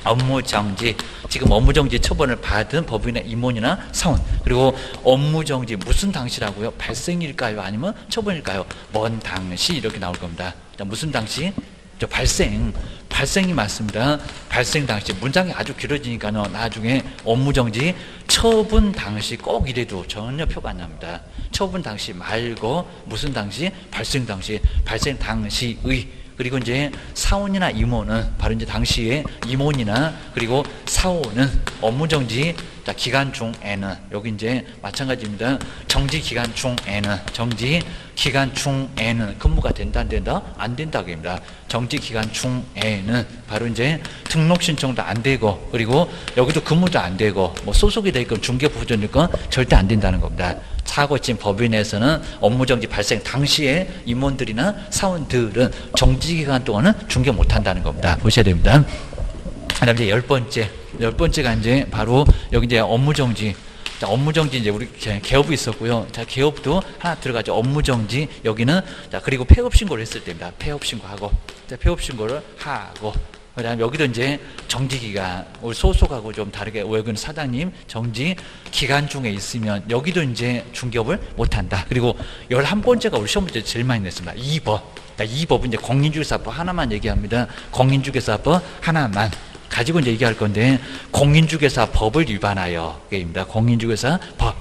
업무정지, 지금 업무정지 처분을 받은 법인의 임원이나 사원 그리고 업무정지 무슨 당시라고요? 발생일까요? 아니면 처분일까요? 먼 당시 이렇게 나올 겁니다. 자, 무슨 당시? 저 발생, 발생이 맞습니다. 발생 당시, 문장이 아주 길어지니까 나중에 업무정지 처분 당시 꼭 이래도 전혀 표가 안 납니다. 처분 당시 말고 무슨 당시? 발생 당시, 발생 당시의 그리고 이제 사원이나 임원은 바로 이제 당시에 임원이나 그리고 사원은 업무정지 기간 중에는 여기 이제 마찬가지입니다. 정지 기간 중에는 정지 기간 중에는 근무가 된다 안 된다 안 된다입니다. 정지 기간 중에는 바로 이제 등록 신청도 안 되고 그리고 여기도 근무도 안 되고 뭐 소속이 되건 중개 보존일 건 절대 안 된다는 겁니다. 사고친 법인에서는 업무정지 발생 당시에 임원들이나 사원들은 정지 기간 동안은 중개 못한다는 겁니다. 보셔야 됩니다. 그다음 이제 열 번째. 열 번째가 이제 바로 여기 이제 업무정지. 자, 업무정지 이제 우리 개업이 있었고요. 자, 개업도 하나 들어가죠. 업무정지 여기는 자 그리고 폐업신고를 했을 때입니다. 폐업신고하고 자, 폐업신고를 하고 그다음에 여기도 이제 정지기간 우리 소속하고 좀 다르게 외근 사장님 정지 기간 중에 있으면 여기도 이제 중개업을 못한다. 그리고 열한 번째가 우리 시험 문제 제일 많이 냈습니다. 이 번. 자, 이 법은 이제 공인중개사법 하나만 얘기합니다. 공인중개사법 하나만. 가지고 이제 얘기할 건데 공인중개사 법을 위반하여 입니다. 공인중개사 법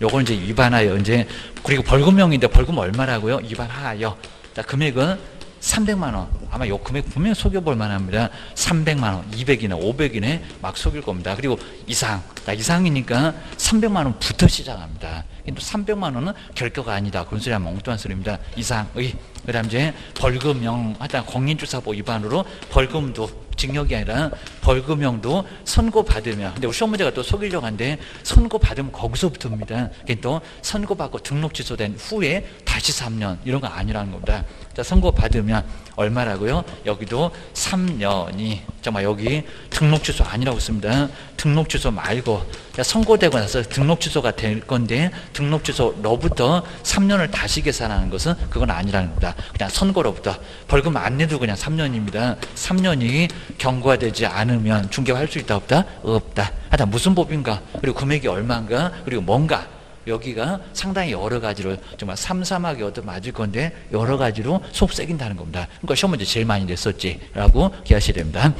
요걸 이제 위반하여 이제 그리고 벌금형인데 벌금 얼마라고요? 위반하여 자, 금액은 삼백만 원 아마 요 금액 분명히 속여볼 만합니다. 삼백만 원 이백이나 오백이네 막 속일 겁니다. 그리고 이상 자, 이상이니까 삼백만 원부터 시작합니다. 근데 삼백만 원은 결격 아니다. 그런 소리 하면 엉뚱한 소리입니다. 이상의 그 다음 이제 벌금형 하여튼 공인중개사법 위반으로 벌금도 징역이 아니라 벌금형도 선고받으면 근데 시험 문제가 또 속이려고 하는데 선고받으면 거기서부터입니다. 그게 또 선고받고 등록 취소된 후에 다시 삼 년 이런 거 아니라는 겁니다. 자, 선고받으면 얼마라고요? 여기도 삼 년이 정말 여기 등록 취소 아니라고 씁니다. 등록 취소 말고 자, 선고되고 나서 등록 취소가 될 건데 등록 취소로부터 삼 년을 다시 계산하는 것은 그건 아니라는 겁니다. 그냥 선고로부터 벌금 안 내도 그냥 삼 년입니다. 삼 년이 경과되지 않으면 중개업 할 수 있다 없다? 없다. 하여튼 무슨 법인가? 그리고 금액이 얼마인가? 그리고 뭔가? 여기가 상당히 여러 가지로 정말 삼삼하게 얻어 맞을 건데 여러 가지로 속 새긴다는 겁니다. 그러니까 시험 문제 제일 많이 냈었지라고 기억하셔야 됩니다.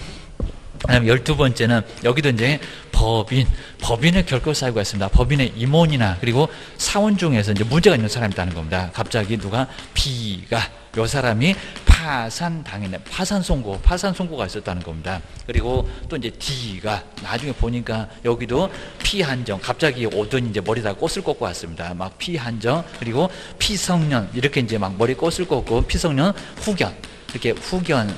그다음 열두 번째는 여기도 이제 법인, 법인의 결격사유가 있습니다. 법인의 임원이나 그리고 사원 중에서 이제 문제가 있는 사람이 있다는 겁니다. 갑자기 누가 B가 요 사람이 파산 당했네. 파산 선고, 파산 선고가 있었다는 겁니다. 그리고 또 이제 D가 나중에 보니까 여기도 P 한정, 갑자기 오더니 이제 머리다 꽃을 꽂고 왔습니다. 막 P 한정, 그리고 P 성년, 이렇게 이제 막 머리 꽃을 꽂고 P 성년 후견, 이렇게 후견인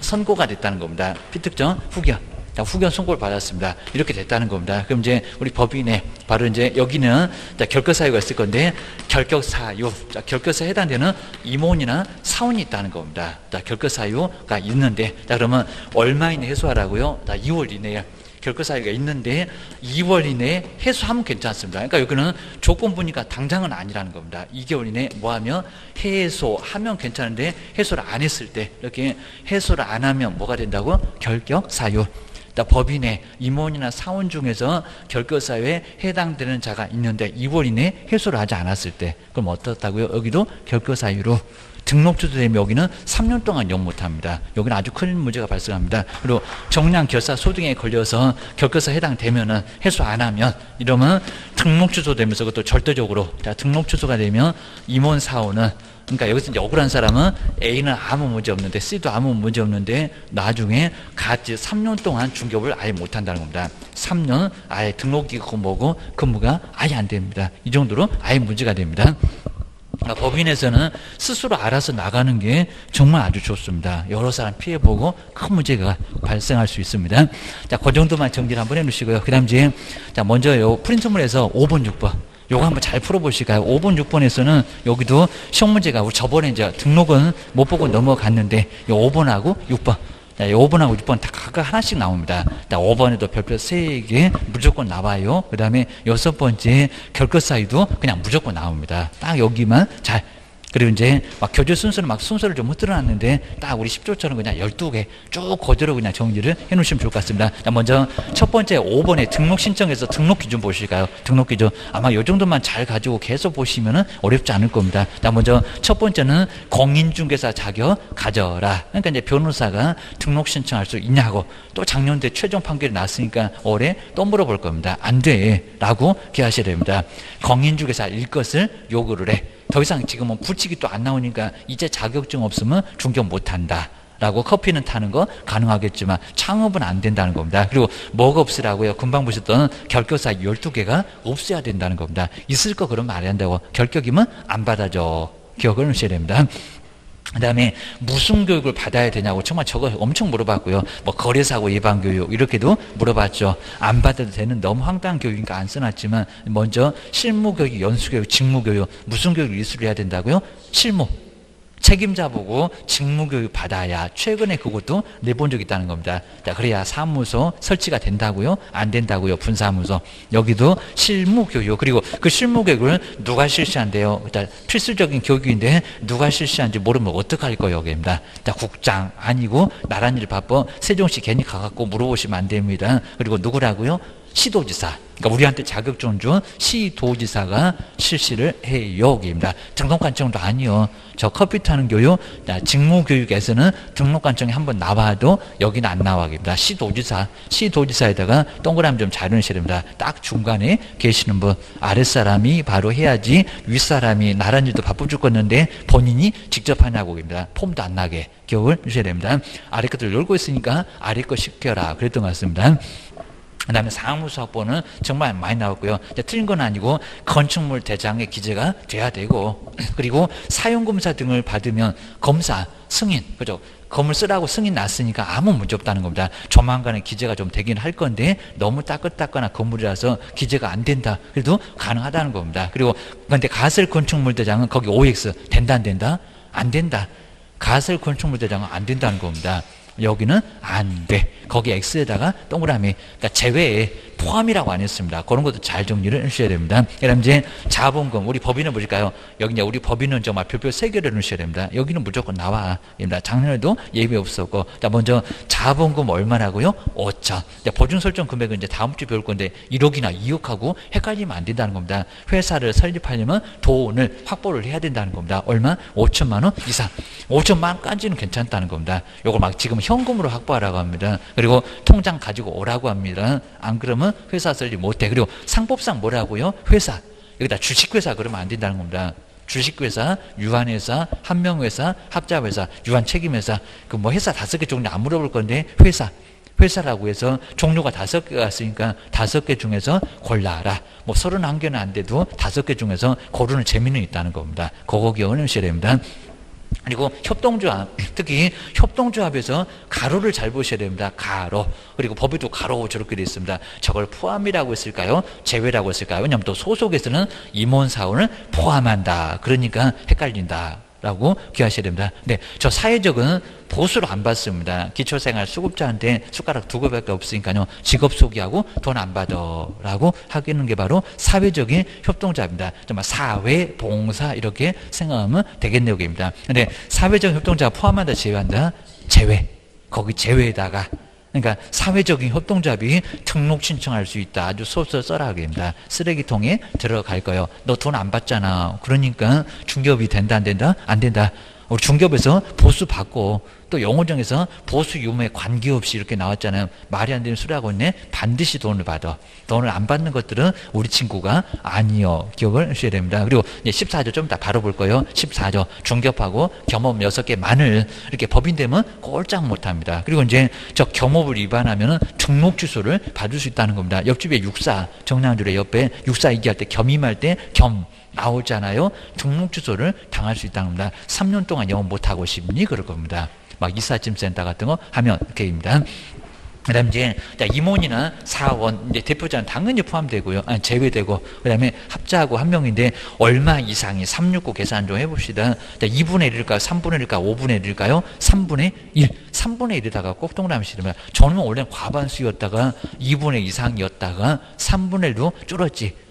선고가 됐다는 겁니다. P 특정 후견. 자, 후견 선고를 받았습니다. 이렇게 됐다는 겁니다. 그럼 이제 우리 법인에 바로 이제 여기는 자, 결격사유가 있을 건데 결격사유, 자, 결격사유에 해당되는 임원이나 사원이 있다는 겁니다. 자, 결격사유가 있는데, 자, 그러면 얼마 이내 해소하라고요? 자, 이 월 이내에 결격사유가 있는데 이 월 이내에 해소하면 괜찮습니다. 그러니까 여기는 조건부니까 당장은 아니라는 겁니다. 이 개월 이내에 뭐하면 해소하면 괜찮은데 해소를 안 했을 때 이렇게 해소를 안 하면 뭐가 된다고? 결격사유. 법인의 임원이나 사원 중에서 결격사유에 해당되는 자가 있는데 이 월 이내에 해소를 하지 않았을 때 그럼 어떻다고요? 여기도 결격사유로 등록주도 되면 여기는 삼 년 동안 영 못합니다. 여기는 아주 큰 문제가 발생합니다. 그리고 정량 결사 소등에 걸려서 결격사 해당되면은 해소 안 하면 이러면 등록주도 되면서 그것도 절대적으로 자 등록주소가 되면 임원 사원은 그러니까 여기서 이제 억울한 사람은 A는 아무 문제 없는데 C도 아무 문제 없는데 나중에 같이 삼 년 동안 중개업을 아예 못한다는 겁니다. 삼 년 아예 등록이고 뭐고 근무가 아예 안 됩니다. 이 정도로 아예 문제가 됩니다. 그러니까 법인에서는 스스로 알아서 나가는 게 정말 아주 좋습니다. 여러 사람 피해보고 큰 문제가 발생할 수 있습니다. 자, 그 정도만 정리를 한번 해놓으시고요. 그 다음 이제 자 먼저 요 프린트물에서 오 번 육 번 요거 한번 잘 풀어보실까요? 오 번 육 번에서는 여기도 시험 문제가 우리 저번에 이제 등록은 못 보고 넘어갔는데 요 오 번하고 육 번 자, 오 번하고 육 번 다 각각 하나씩 나옵니다. 자, 오 번에도 별표 세 개 무조건 나와요. 그 다음에 여섯 번째 결격사유도 그냥 무조건 나옵니다. 딱 여기만 잘. 그리고 이제 막 교재 순서는 막 순서를 좀 흐트러놨는데 딱 우리 십 조처럼 그냥 열두 개 쭉 거대로 그냥 정리를 해놓으시면 좋을 것 같습니다. 자, 먼저 첫 번째 오 번에 등록 신청에서 등록 기준 보실까요? 등록 기준 아마 이 정도만 잘 가지고 계속 보시면은 어렵지 않을 겁니다. 자, 먼저 첫 번째는 공인중개사 자격 가져라. 그러니까 이제 변호사가 등록 신청할 수 있냐고 또 작년에 최종 판결이 났으니까 올해 또 물어볼 겁니다. 안 돼라고 기하셔야 됩니다. 공인중개사 일 것을 요구를 해. 더 이상 지금은 부칙이 또 안 나오니까 이제 자격증 없으면 중개업 못한다 라고 커피는 타는 거 가능하겠지만 창업은 안 된다는 겁니다. 그리고 뭐가 없으라고요? 금방 보셨던 결격사유 열두 개가 없어야 된다는 겁니다. 있을 거 그러면 안 한다고 결격이면 안 받아줘. 기억을 하셔야 됩니다. 그 다음에 무슨 교육을 받아야 되냐고 정말 저거 엄청 물어봤고요. 뭐 거래사고 예방교육 이렇게도 물어봤죠. 안 받아도 되는 너무 황당한 교육이니까 안 써놨지만 먼저 실무교육, 연수교육, 직무교육 무슨 교육을 이수를 해야 된다고요? 실무. 책임자 보고 직무교육 받아야 최근에 그것도 내본 적이 있다는 겁니다. 자, 그래야 사무소 설치가 된다고요? 안 된다고요? 분사무소. 여기도 실무교육. 그리고 그 실무교육을 누가 실시한대요? 일단 필수적인 교육인데 누가 실시한지 모르면 어떡할 거예요? 여기입니다. 자, 국장 아니고 나란 일 바빠. 세종시 괜히 가갖고 물어보시면 안 됩니다. 그리고 누구라고요? 시도지사. 그러니까 우리한테 자격증 준 시도지사가 실시를 해요. 여기입니다. 등록관청도 아니요. 저 커피 타는 교육, 직무교육에서는 등록관청이 한번 나와도 여기는 안 나와입니다. 시도지사, 시도지사에다가 동그라미 좀 잘 넣으셔야 됩니다. 딱 중간에 계시는 분, 아랫사람이 바로 해야지 윗사람이 나란 일도 바빠 죽겠는데 본인이 직접 하냐고 입니다. 폼도 안 나게 기억을 주셔야 됩니다. 아래 것들 열고 있으니까 아래 거 시켜라. 그랬던 것 같습니다. 그 다음에 사무소 확보는 정말 많이 나왔고요. 틀린 건 아니고 건축물 대장의 기재가 돼야 되고 그리고 사용검사 등을 받으면 검사, 승인, 그죠? 검을 쓰라고 승인 났으니까 아무 문제 없다는 겁니다. 조만간에 기재가 좀 되긴 할 건데 너무 따끈따끈한 건물이라서 기재가 안 된다. 그래도 가능하다는 겁니다. 그리고 근데 가설 건축물 대장은 거기 오 엑스 된다 안 된다? 안 된다. 가설 건축물 대장은 안 된다는 겁니다. 여기는 안 돼. 거기 X에다가 동그라미, 그러니까 제외에 포함이라고 안 했습니다. 그런 것도 잘 정리를 해주셔야 됩니다. 그다음 이제 자본금, 우리 법인은 보실까요? 여기 이제 우리 법인은 정말 별표 세 개를 넣으셔야 됩니다. 여기는 무조건 나와. 작년에도 예비 없었고, 자 먼저 자본금 얼마라고요? 오천. 보증 설정 금액은 이제 다음 주 배울 건데 일억이나 이억하고 헷갈리면 안 된다는 겁니다. 회사를 설립하려면 돈을 확보를 해야 된다는 겁니다. 얼마? 오천만 원 이상. 오천만 원까지는 괜찮다는 겁니다. 요걸 막 지금 현금으로 확보하라고 합니다. 그리고 통장 가지고 오라고 합니다. 안 그러면 회사 설립 못해. 그리고 상법상 뭐라고요? 회사. 여기다 주식회사 그러면 안 된다는 겁니다. 주식회사, 유한회사, 한명회사, 합자회사, 유한책임회사. 그 뭐 회사 다섯 개 종류 안 물어볼 건데 회사. 회사라고 해서 종류가 다섯 개가 있으니까 다섯 개 중에서 골라라. 뭐 서른한 개는 안 돼도 다섯 개 중에서 고르는 재미는 있다는 겁니다. 그거 기억을 해야 됩니다. 그리고 협동조합, 특히 협동조합에서 가로를 잘 보셔야 됩니다. 가로. 그리고 법에도 가로 저렇게 되어 있습니다. 저걸 포함이라고 했을까요? 제외라고 했을까요? 왜냐하면 또 소속에서는 임원사원을 포함한다. 그러니까 헷갈린다. 라고 기억하셔야 됩니다. 네, 저 사회적은 보수로 안 받습니다. 기초생활 수급자한테 숟가락 두 개밖에 없으니까요. 직업 소개하고 돈 안 받아라고 하기는 게 바로 사회적인 협동조합입니다. 정말 사회, 봉사 이렇게 생각하면 되겠네요, 여기입니다. 근데 사회적 협동조합 포함한다, 제외한다, 제외. 거기 제외에다가. 그러니까 사회적인 협동조합이 등록 신청할 수 있다. 아주 소설 써라 하겠습니다. 쓰레기통에 들어갈 거예요. 너 돈 안 받잖아. 그러니까 중개업이 된다 안 된다? 안 된다. 우리 중개업에서 보수 받고 또 영어정에서 보수 유무에 관계없이 이렇게 나왔잖아요. 말이 안 되는 수리하고 있네. 반드시 돈을 받아. 돈을 안 받는 것들은 우리 친구가 아니요. 기억을 하셔야 됩니다. 그리고 십사 조 좀 이따 바로 볼 거예요. 십사 조 중개업하고 겸업 여섯 개만을 이렇게 법인 되면 꼴짝 못합니다. 그리고 이제 저 겸업을 위반하면 등록 취소를 받을 수 있다는 겁니다. 옆집에 육사, 정량주례 옆에 육사 얘기할 때 겸임할 때 겸 나오잖아요. 등록 취소를 당할 수 있다는 겁니다. 삼 년 동안 영업 못하고 싶니? 그럴 겁니다. 막 이삿짐센터 같은 거 하면 이렇게입니다. 그 다음에 이제 임원이나 사원, 이제 대표자는 당연히 포함되고요. 아니, 제외되고. 그 다음에 합자하고 한 명인데 얼마 이상이 삼백육십구 계산 좀 해봅시다. 자, 이분의 일일까요? 삼분의 일일까요? 오분의 일일까요? 삼분의 일. 삼분의 일에다가 꼭 동그라미 실으면 저는 원래 과반수였다가 이분의 이상이었다가 삼분의 일로 줄었지.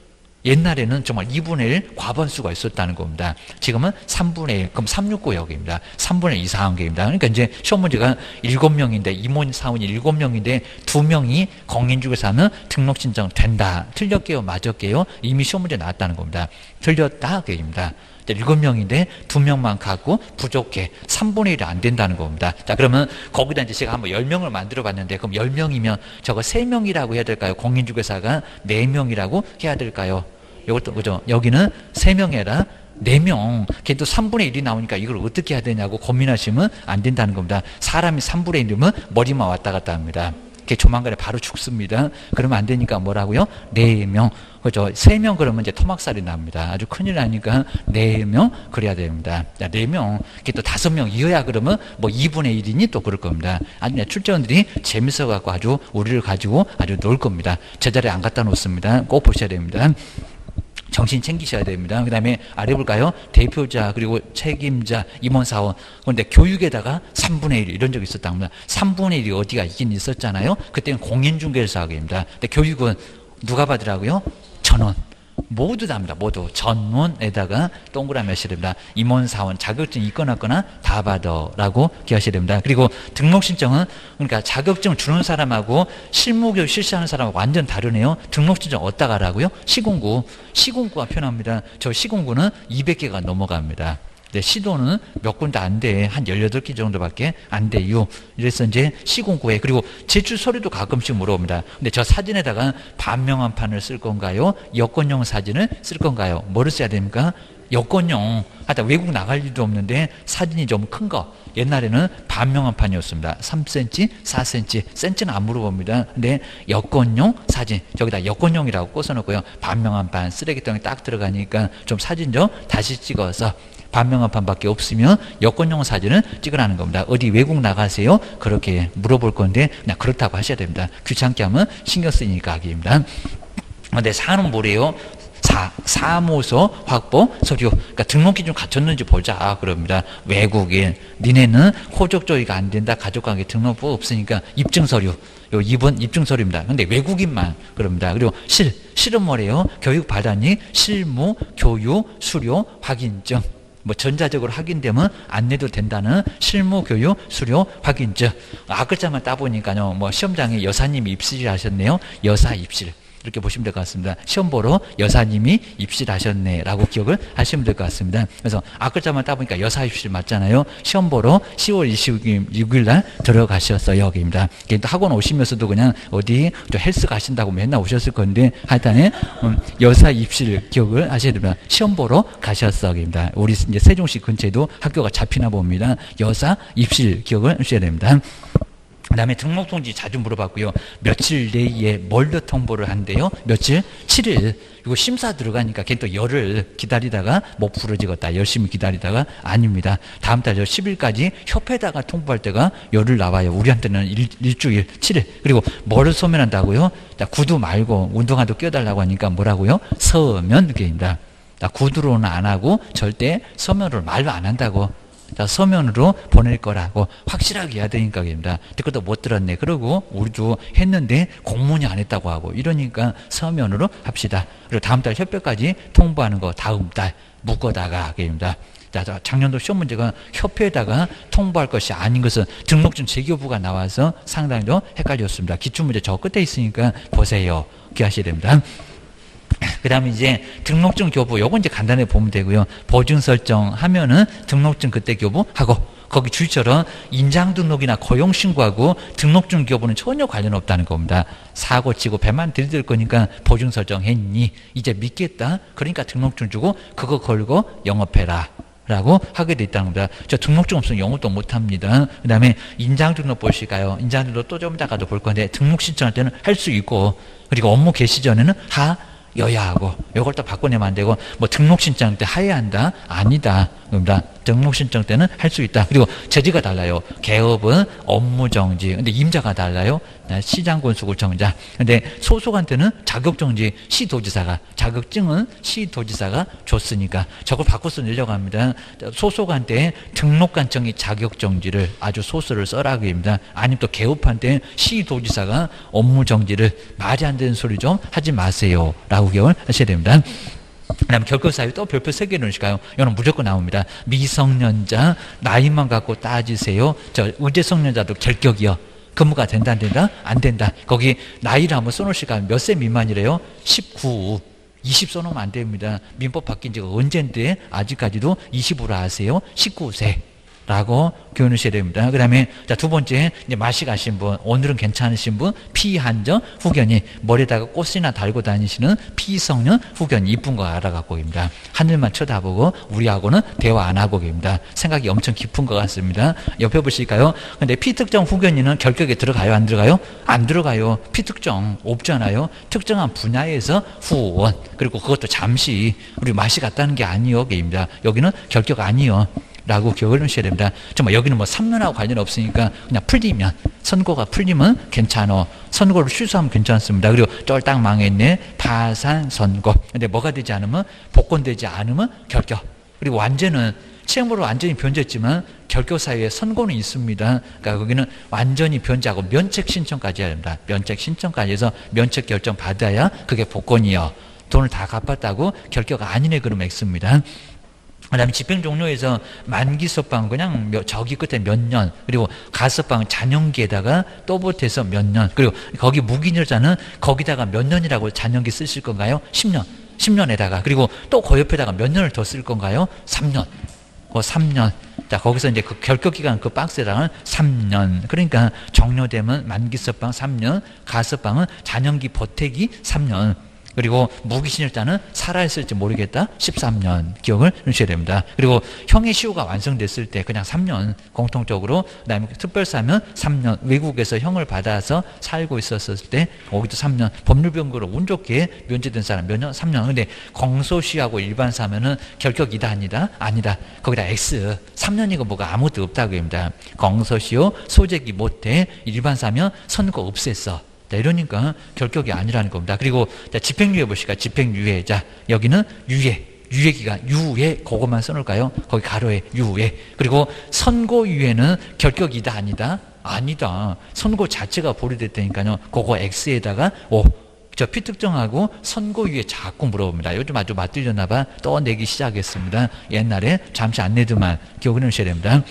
옛날에는 정말 이분의 일 과반수가 있었다는 겁니다. 지금은 삼분의 일, 그럼 삼백육십구 여기입니다. 삼분의 일 이상한 게입니다. 그러니까 이제 시험 문제가 일곱 명인데, 임원 사원이 일곱 명인데, 두 명이 공인중개사 하면 등록 신청 된다. 틀렸게요, 맞았게요? 이미 시험 문제 나왔다는 겁니다. 틀렸다, 게입니다. 일곱 명인데 두 명만 갖고 부족해. 삼분의 일이 안 된다는 겁니다. 자, 그러면 거기다 이제 제가 한번 열 명을 만들어 봤는데, 그럼 열 명이면 저거 세 명이라고 해야 될까요? 공인중개사가 네 명이라고 해야 될까요? 이것도 그죠? 여기는 세 명 해라. 네 명. 걔도 삼분의 일이 나오니까 이걸 어떻게 해야 되냐고 고민하시면 안 된다는 겁니다. 사람이 삼분의 일이면 머리만 왔다 갔다 합니다. 걔 조만간에 바로 죽습니다. 그러면 안 되니까 뭐라고요? 네 명. 그죠? 세 명 그러면 이제 토막살이 납니다. 아주 큰일 나니까 네 명 그래야 됩니다. 자, 네 명. 이게 또 다섯 명 이어야 그러면 뭐 이분의 일이니 또 그럴 겁니다. 아니, 출제원들이 재밌어갖고 아주 우리를 가지고 아주 놀 겁니다. 제자리에 안 갖다 놓습니다. 꼭 보셔야 됩니다. 정신 챙기셔야 됩니다. 그 다음에 아래 볼까요? 대표자 그리고 책임자 임원사원. 그런데 교육에다가 삼분의 일 이런 적이 있었다고 합니다. 삼분의 일이 어디가 있긴 있었잖아요. 그때는 공인중개사학입니다. 근데 교육은 누가 받으라고요? 전원. 모두 다 합니다. 모두 전원에다가 동그라미 하셔야 됩니다. 임원사원 자격증 있거나 없거나 다 받아라고 기억하셔야 됩니다. 그리고 등록신청은 그러니까 자격증 주는 사람하고 실무교육 실시하는 사람하고 완전 다르네요. 등록신청 어디다 가라고요? 시공구. 시공구가 편합니다. 저 시공구는 이백 개가 넘어갑니다. 네, 시도는 몇 군데 안 돼. 한 열여덟 개 정도밖에 안 돼요. 이래서 이제 시공구에, 그리고 제출 서류도 가끔씩 물어봅니다. 근데 저 사진에다가 반명한 판을 쓸 건가요? 여권용 사진을 쓸 건가요? 뭐를 써야 됩니까? 여권용. 하여튼 외국 나갈 일도 없는데 사진이 좀 큰 거. 옛날에는 반명한 판이었습니다. 삼 센티미터, 사 센티미터, 센치는 안 물어봅니다. 근데 여권용 사진, 저기다 여권용이라고 꽂아놓고요. 반명한 판, 쓰레기통에 딱 들어가니까 좀 사진 좀 다시 찍어서 반명한 판밖에 없으면 여권용 사진을 찍으라는 겁니다. 어디 외국 나가세요? 그렇게 물어볼 건데 그냥 그렇다고 하셔야 됩니다. 귀찮게 하면 신경 쓰이니까 하기입니다. 근데 사는 뭐래요? 사, 사무소 확보 서류, 그러니까 등록기준 갖췄는지 보자 그럽니다. 외국인, 니네는 호적조회가 안 된다. 가족관계 등록부 없으니까 입증서류, 요 이 번 입증서류입니다. 근데 외국인만 그럽니다. 그리고 실, 실은 뭐래요? 교육받았니? 실무, 교육, 수료, 확인증. 뭐 전자적으로 확인되면 안 내도 된다는 실무 교육 수료 확인증. 앞글자만 따보니까요, 뭐 시험장에 여사님이 입실을 하셨네요. 여사 입실 이렇게 보시면 될 것 같습니다. 시험 보러 여사님이 입실하셨네라고 기억을 하시면 될 것 같습니다. 그래서 앞글자만 따보니까 여사 입실 맞잖아요. 시험 보러 시월 이십육일 날 들어가셨어요. 여기입니다. 학원 오시면서도 그냥 어디 헬스 가신다고 맨날 오셨을 건데 하여튼에 여사 입실 기억을 하셔야 됩니다. 시험 보러 가셨어. 여기입니다. 우리 이제 세종시 근처에도 학교가 잡히나 봅니다. 여사 입실 기억을 하셔야 됩니다. 그 다음에 등록통지 자주 물어봤고요. 며칠 내에 뭘로 통보를 한대요? 며칠? 칠 일. 이거 심사 들어가니까 걔 또 열흘 기다리다가 못 부러지겠다. 열심히 기다리다가 아닙니다. 다음 달 십 일까지 협회에다가 통보할 때가 열흘 나와요. 우리한테는 일, 일주일, 칠 일. 그리고 뭐를 소면한다고요? 구두 말고 운동화도 껴달라고 하니까 뭐라고요? 서면 게임이다. 구두로는 안 하고 절대 서면으로 말로 안 한다고. 자, 서면으로 보낼 거라고 확실하게 해야 되니까 됩니다. 듣고도 못 들었네. 그러고 우리도 했는데 공문이 안 했다고 하고 이러니까 서면으로 합시다. 그리고 다음 달 협회까지 통보하는 거 다음 달 묶어다가 됩니다. 자, 작년도 시험 문제가 협회에다가 통보할 것이 아닌 것은 등록증 재교부가 나와서 상당히 좀 헷갈렸습니다. 기출문제 저 끝에 있으니까 보세요. 기억하셔야 됩니다. 그 다음에 이제 등록증 교부, 요건 이제 간단히 보면 되고요. 보증 설정 하면은 등록증 그때 교부하고, 거기 주의처럼 인장등록이나 고용신고하고 등록증 교부는 전혀 관련 없다는 겁니다. 사고 치고 배만 들이댈 거니까 보증 설정 했니? 이제 믿겠다? 그러니까 등록증 주고 그거 걸고 영업해라. 라고 하게 돼 있다는 겁니다. 저 등록증 없으면 영업도 못합니다. 그 다음에 인장등록 보실까요? 인장등록 또 좀 이따가도 볼 건데 등록 신청할 때는 할 수 있고, 그리고 업무 개시 전에는 하, 여야하고, 요걸 또 바꿔내면 안 되고, 뭐 등록신청 때 하야한다? 아니다. 그러니까 등록신청 때는 할 수 있다. 그리고 제지가 달라요. 개업은 업무정지. 근데 임자가 달라요. 시장군수구청자. 근데 소속한테는 자격정지, 시도지사가. 자격증은 시도지사가 줬으니까. 저걸 바꿔서 늘려갑니다. 소속한테 등록관청이 자격정지를 아주 소스를 써라고 합니다. 아니면 또 개업한테 시도지사가 업무정지를, 말이 안 되는 소리 좀 하지 마세요. 라고 기억을 하셔야 됩니다. 그 다음 결격사유 또 별표 세 개 넣으실까요? 이거는 무조건 나옵니다. 미성년자, 나이만 갖고 따지세요. 저 의제성년자도 결격이요. 근무가 된다 안 된다? 안 된다. 거기 나이를 한번 써놓으실까요? 몇 세 미만이래요? 십구, 이십 써놓으면 안 됩니다. 민법 바뀐 지가 언젠데 아직까지도 이십으로 아세요? 십구 세. 라고 교훈하셔야 됩니다. 그 다음에 자, 두 번째 이제 마시 가신 분, 오늘은 괜찮으신 분, 피한정 후견이, 머리에다가 꽃이나 달고 다니시는 피성년 후견이 이쁜 거 알아갖고입니다. 하늘만 쳐다보고 우리하고는 대화 안 하고입니다. 생각이 엄청 깊은 것 같습니다. 옆에 보실까요? 근데 피특정 후견이는 결격에 들어가요? 안 들어가요? 안 들어가요. 피특정 없잖아요. 특정한 분야에서 후원, 그리고 그것도 잠시 우리 마시 갔다는 게 아니요,입니다. 여기는 결격 아니요. 라고 기억을 하셔야 됩니다. 정말 여기는 뭐 삼 년하고 관련 없으니까 그냥 풀리면, 선고가 풀리면 괜찮어. 선고를 취소하면 괜찮습니다. 그리고 쫄딱 망했네. 파산 선고. 근데 뭐가 되지 않으면, 복권되지 않으면 결격. 그리고 완전은 채무로 완전히 변제했지만 결격 사유에 선고는 있습니다. 그러니까 거기는 완전히 변제하고 면책 신청까지 해야 됩니다. 면책 신청까지 해서 면책 결정 받아야 그게 복권이요. 돈을 다 갚았다고 결격 아니네 그러면 X입니다. 그 다음에 집행종료에서 만기서방 그냥 저기 끝에 몇 년, 그리고 가서방 잔연기에다가 또 보태서 몇 년, 그리고 거기 무기인여자는 거기다가 몇 년이라고 잔연기 쓰실 건가요? 십 년, 십 년에다가 그리고 또 그 옆에다가 몇 년을 더 쓸 건가요? 삼 년, 어, 삼 년. 자, 거기서 이제 그 결격기간 그 박스에다가 삼 년. 그러니까 종료되면 만기서방 삼 년, 가서방은 잔연기 보태기 삼 년. 그리고 무기신일자는 살아있을지 모르겠다. 십삼 년 기억을 해주셔야 됩니다. 그리고 형의 시효가 완성됐을 때 그냥 삼 년 공통적으로, 그다음에 특별사면 삼 년, 외국에서 형을 받아서 살고 있었을 때 거기도 삼 년, 법률변경으로 운 좋게 면제된 사람 몇 년? 삼 년. 근데 공소시효하고 일반사면은 결격이다 아니다? 아니다. 거기다 X. 삼 년이고 뭐가 아무것도 없다고 합니다. 공소시효 소재기 못해, 일반사면 선고 없앴어. 이러니까 결격이 아니라는 겁니다. 그리고 자, 집행유예 보실까요? 집행유예자 여기는 유예, 유예기간, 유예 그것만 써놓을까요? 거기 가로에 유예. 그리고 선고유예는 결격이다 아니다? 아니다. 선고 자체가 보류됐다니까요. 그거 X에다가 오. 저 피 특정하고 선고유예 자꾸 물어봅니다. 요즘 아주 맞들렸나 봐. 떠내기 시작했습니다. 옛날에 잠시 안 내드만 기억을 해주셔야 됩니다.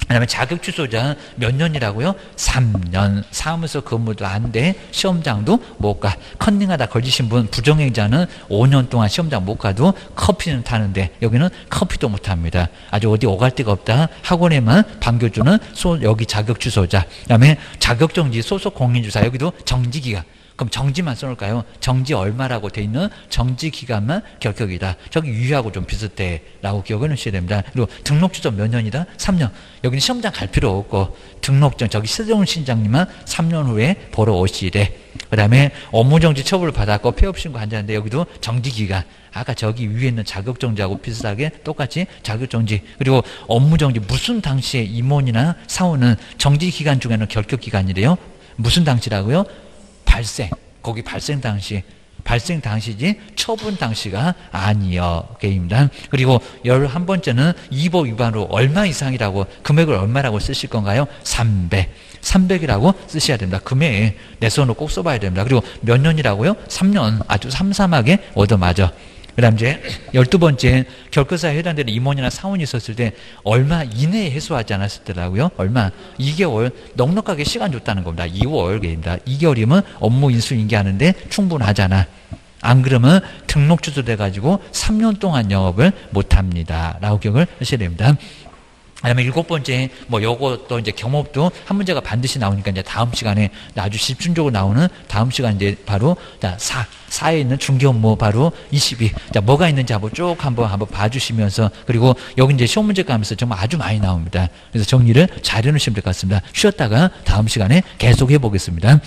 그다음에 자격 취소자 몇 년이라고요? 삼 년. 사무소 근무도 안 돼. 시험장도 못 가. 컨닝하다 걸리신 분 부정행자는 오 년 동안 시험장 못 가도 커피는 타는데 여기는 커피도 못 합니다. 아주 어디 오갈 데가 없다. 학원에만 반겨주는 소, 여기 자격 취소자. 그다음에 자격 정지 소속 공인중개사 여기도 정지기간. 그럼 정지만 써놓을까요? 정지 얼마라고 돼 있는 정지 기간만 결격이다. 저기 유예하고 좀 비슷해라고 기억을 하셔야 됩니다. 그리고 등록 취소 몇 년이다? 삼 년. 여기는 시험장 갈 필요 없고 등록증 저기 세종 신장님만 삼 년 후에 보러 오시래. 그다음에 업무정지 처벌을 받았고 폐업신고 한자인데 여기도 정지기간. 아까 저기 위에 있는 자격정지하고 비슷하게 똑같이 자격정지. 그리고 업무정지 무슨 당시에 임원이나 사원은 정지기간 중에는 결격기간이래요. 무슨 당시라고요? 발생, 거기 발생 당시, 발생 당시지 처분 당시가 아니여 게임단. 그리고 열한 번째는 이 법 위반으로 얼마 이상이라고, 금액을 얼마라고 쓰실 건가요? 삼백. 삼백이라고 쓰셔야 됩니다. 금액 내 손으로 꼭 써봐야 됩니다. 그리고 몇 년이라고요? 삼 년. 아주 삼삼하게 얻어맞아. 그 다음 이제 열두 번째 결격사유에 해당되는 임원이나 사원이 있었을 때 얼마 이내에 해소하지 않았었더라고요. 얼마? 이 개월. 넉넉하게 시간 줬다는 겁니다. 이 개월입니다. 이 개월이면 업무 인수 인계하는데 충분하잖아. 안 그러면 등록 취소돼가지고 삼 년 동안 영업을 못합니다. 라고 기억을 하셔야 됩니다. 그다음에 일곱 번째, 뭐, 요것도 이제 경업도 한 문제가 반드시 나오니까 이제 다음 시간에 아주 집중적으로 나오는 다음 시간 이제 바로 자, 사, 사에 있는 중개 업무 바로 이십이. 자, 뭐가 있는지 한번 쭉 한번 한번 봐주시면서 그리고 여기 이제 시험 문제 가면서 정말 아주 많이 나옵니다. 그래서 정리를 잘 해놓으시면 될 것 같습니다. 쉬었다가 다음 시간에 계속 해보겠습니다.